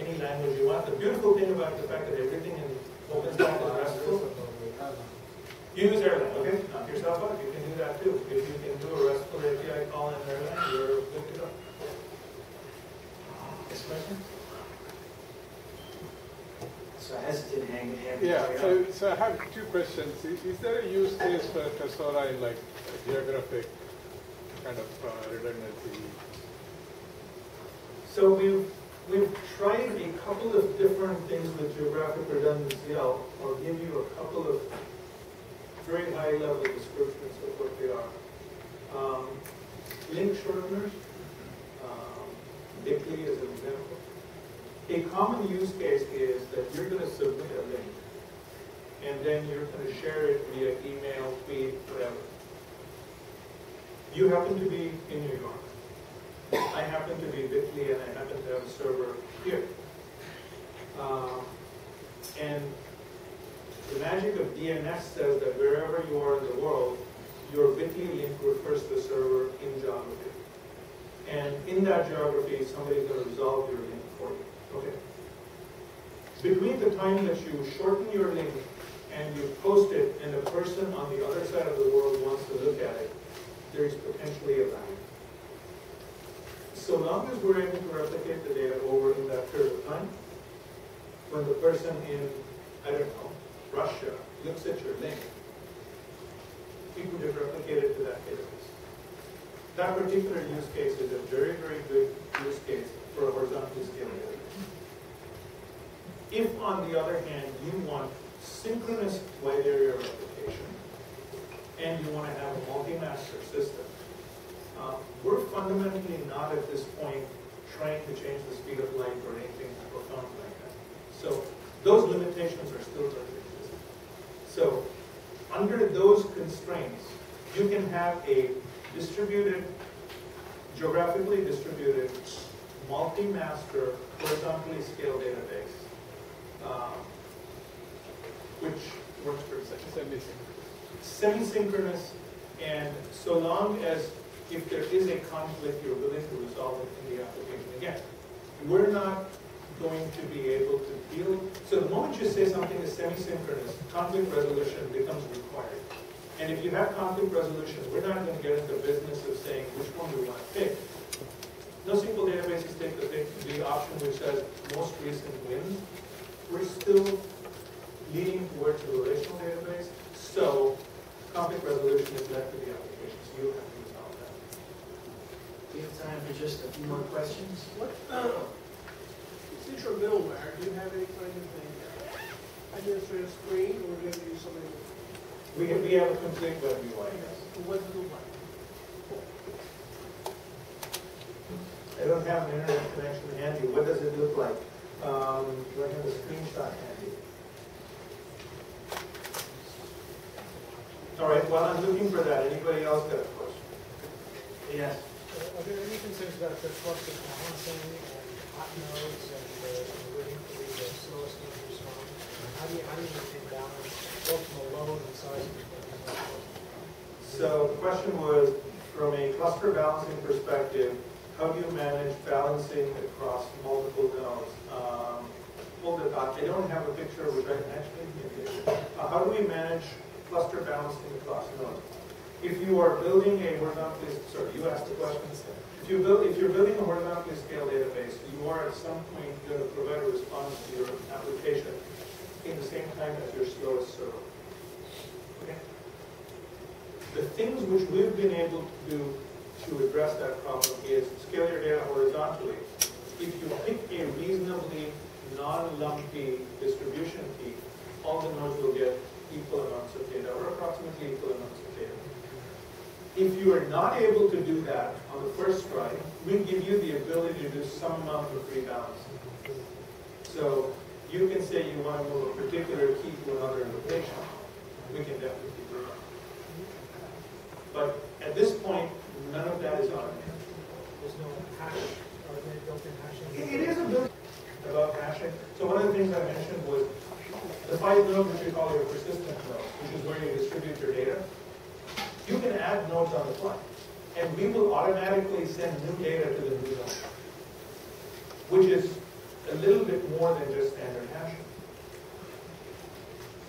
in any language you want. The beautiful thing about the fact that everything in OpenStack is RESTful, you use Erlang, okay? Knock yourself out. You can do that too. If you can do a RESTful API call in Erlang, you're good to go. Next question? So I hesitate to hang yeah, so I have two questions. Is there a use case for Tesora in like a geographic kind of redundancy? So we've tried a couple of different things with geographic redundancy. I'll give you a couple of very high-level descriptions of what they are. Link shorteners, Bigly as an example. A common use case is that you're going to submit a link, and then you're going to share it via email, tweet, whatever. You happen to be in New York. I happen to be in Italy, and I happen to have a server here. And the magic of DNS says that wherever you are in the world, your Bitly link refers to the server in geography. And in that geography, somebody's going to resolve your link for you. Okay. Between the time that you shorten your link and you post it, and the person on the other side of the world wants to look at it, there is potentially a lag. So long as we're able to replicate the data over in that period of time, when the person in, I don't know, Russia looks at your link, you could have replicated to that database. That particular use case is a very, very good use case for a horizontal scaling database. If, on the other hand, you want synchronous wide area replication, and you want to have a multi-master system, we're fundamentally not at this point trying to change the speed of light or anything profound like that. So those limitations are still going to exist. So under those constraints, you can have a distributed, geographically distributed, multi-master, horizontally scaled database, which works for a second. Semi-synchronous, and so long as if there is a conflict, you're willing to resolve it in the application. Again, we're not going to be able to deal. So the moment you say something is semi-synchronous, conflict resolution becomes required. And if you have conflict resolution, we're not going to get into the business of saying which one do we want to pick. NoSQL databases take the option which says most recent wins. We're still leading towards a relational database, so conflict resolution is left to the application. So you have to resolve that. We have time for just a few more questions. What central middleware? Do you have any kind of thing? Administrative screen, or do you have to use something? We have a complete web UI. Yes. What does it look like? I don't have an internet connection handy. What does it look like? Do I have a screenshot handy? All right, while I'm looking for that, anybody else got a question? Yes. Are there any concerns about the cost of balancing and hot nodes and waiting for the slowest node to respond? How do you maintain balance both from a load and size of the network? So the question was, from a cluster balancing perspective, how do you manage balancing across multiple nodes? Hold it up. I don't have a picture which I can actually give you. How do we manage cluster balancing across nodes? If you are building a horizontally, sorry, you asked the question. If you're building a horizontally scaled database, you are at some point going to provide a response to your application in the same time as your slowest server. Okay. The things which we've been able to do to address that problem is scale your data horizontally. If you pick a reasonably non-lumpy distribution key, all the nodes will get equal amounts of data, or approximately equal amounts of data. If you are not able to do that on the first try, we give you the ability to do some amount of rebalancing. So you can say you want to move a particular key to another location. We can definitely do that. But at this point, none of that is on it. There's no hash, or they built-in hashing? It is a built-in about hashing. So one of the things I mentioned was the 5 nodes, which you call your persistent node, which is where you distribute your data, you can add nodes on the fly. And we will automatically send new data to the new node, which is a little bit more than just standard hashing.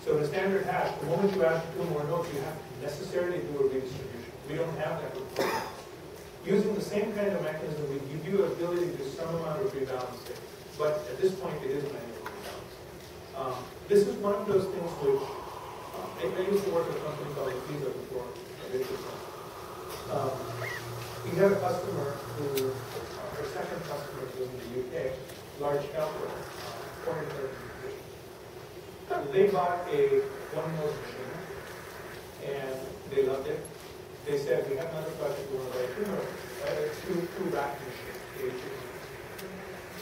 So the standard hash, the moment you add 2 more nodes, you have to necessarily do a redistribution. We don't have that requirement. Using the same kind of mechanism, we give you the ability to do some amount of rebalancing. But at this point, it is manual. This is one of those things which, I used to work at a company called Visa before. We had a customer who, our second customer was in the UK, large healthcare, foreign organization. They bought a one-node machine, and they loved it. They said, we have another project we want to write, two rack machines.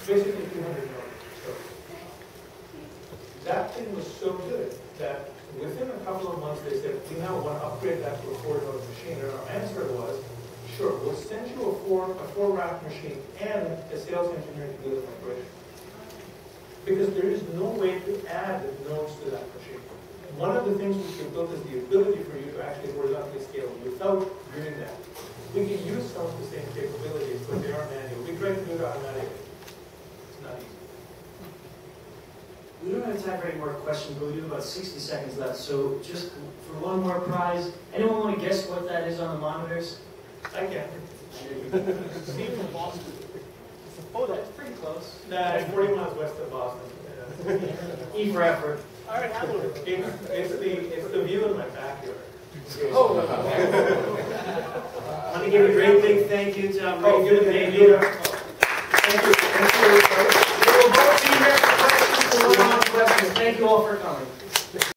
Basically 200 nodes. That thing was so good that within a couple of months they said, we now want to upgrade that to a 4-node machine. And our answer was, sure, we'll send you a four rack machine and a sales engineer to do the migration. Because there is no way to add nodes to that machine. And one of the things we can build is the ability for you to actually horizontally scale without doing that. We can use some of the same capabilities, but they are manual. We try to do it automatically. It's not easy. We don't have time for any more questions, but we do have about 60 seconds left. So just for one more prize, anyone want to guess what that is on the monitors? I can. Steve from Boston. Oh, that's pretty close. Nah, it's 40 miles west of Boston. Yeah. E for effort. All right, have a look. It's the view in my backyard. Oh. I want to give a great big thank you to Amrith Kumar. Thank you. Thank you. We'll both be here for questions. Thank you all for coming.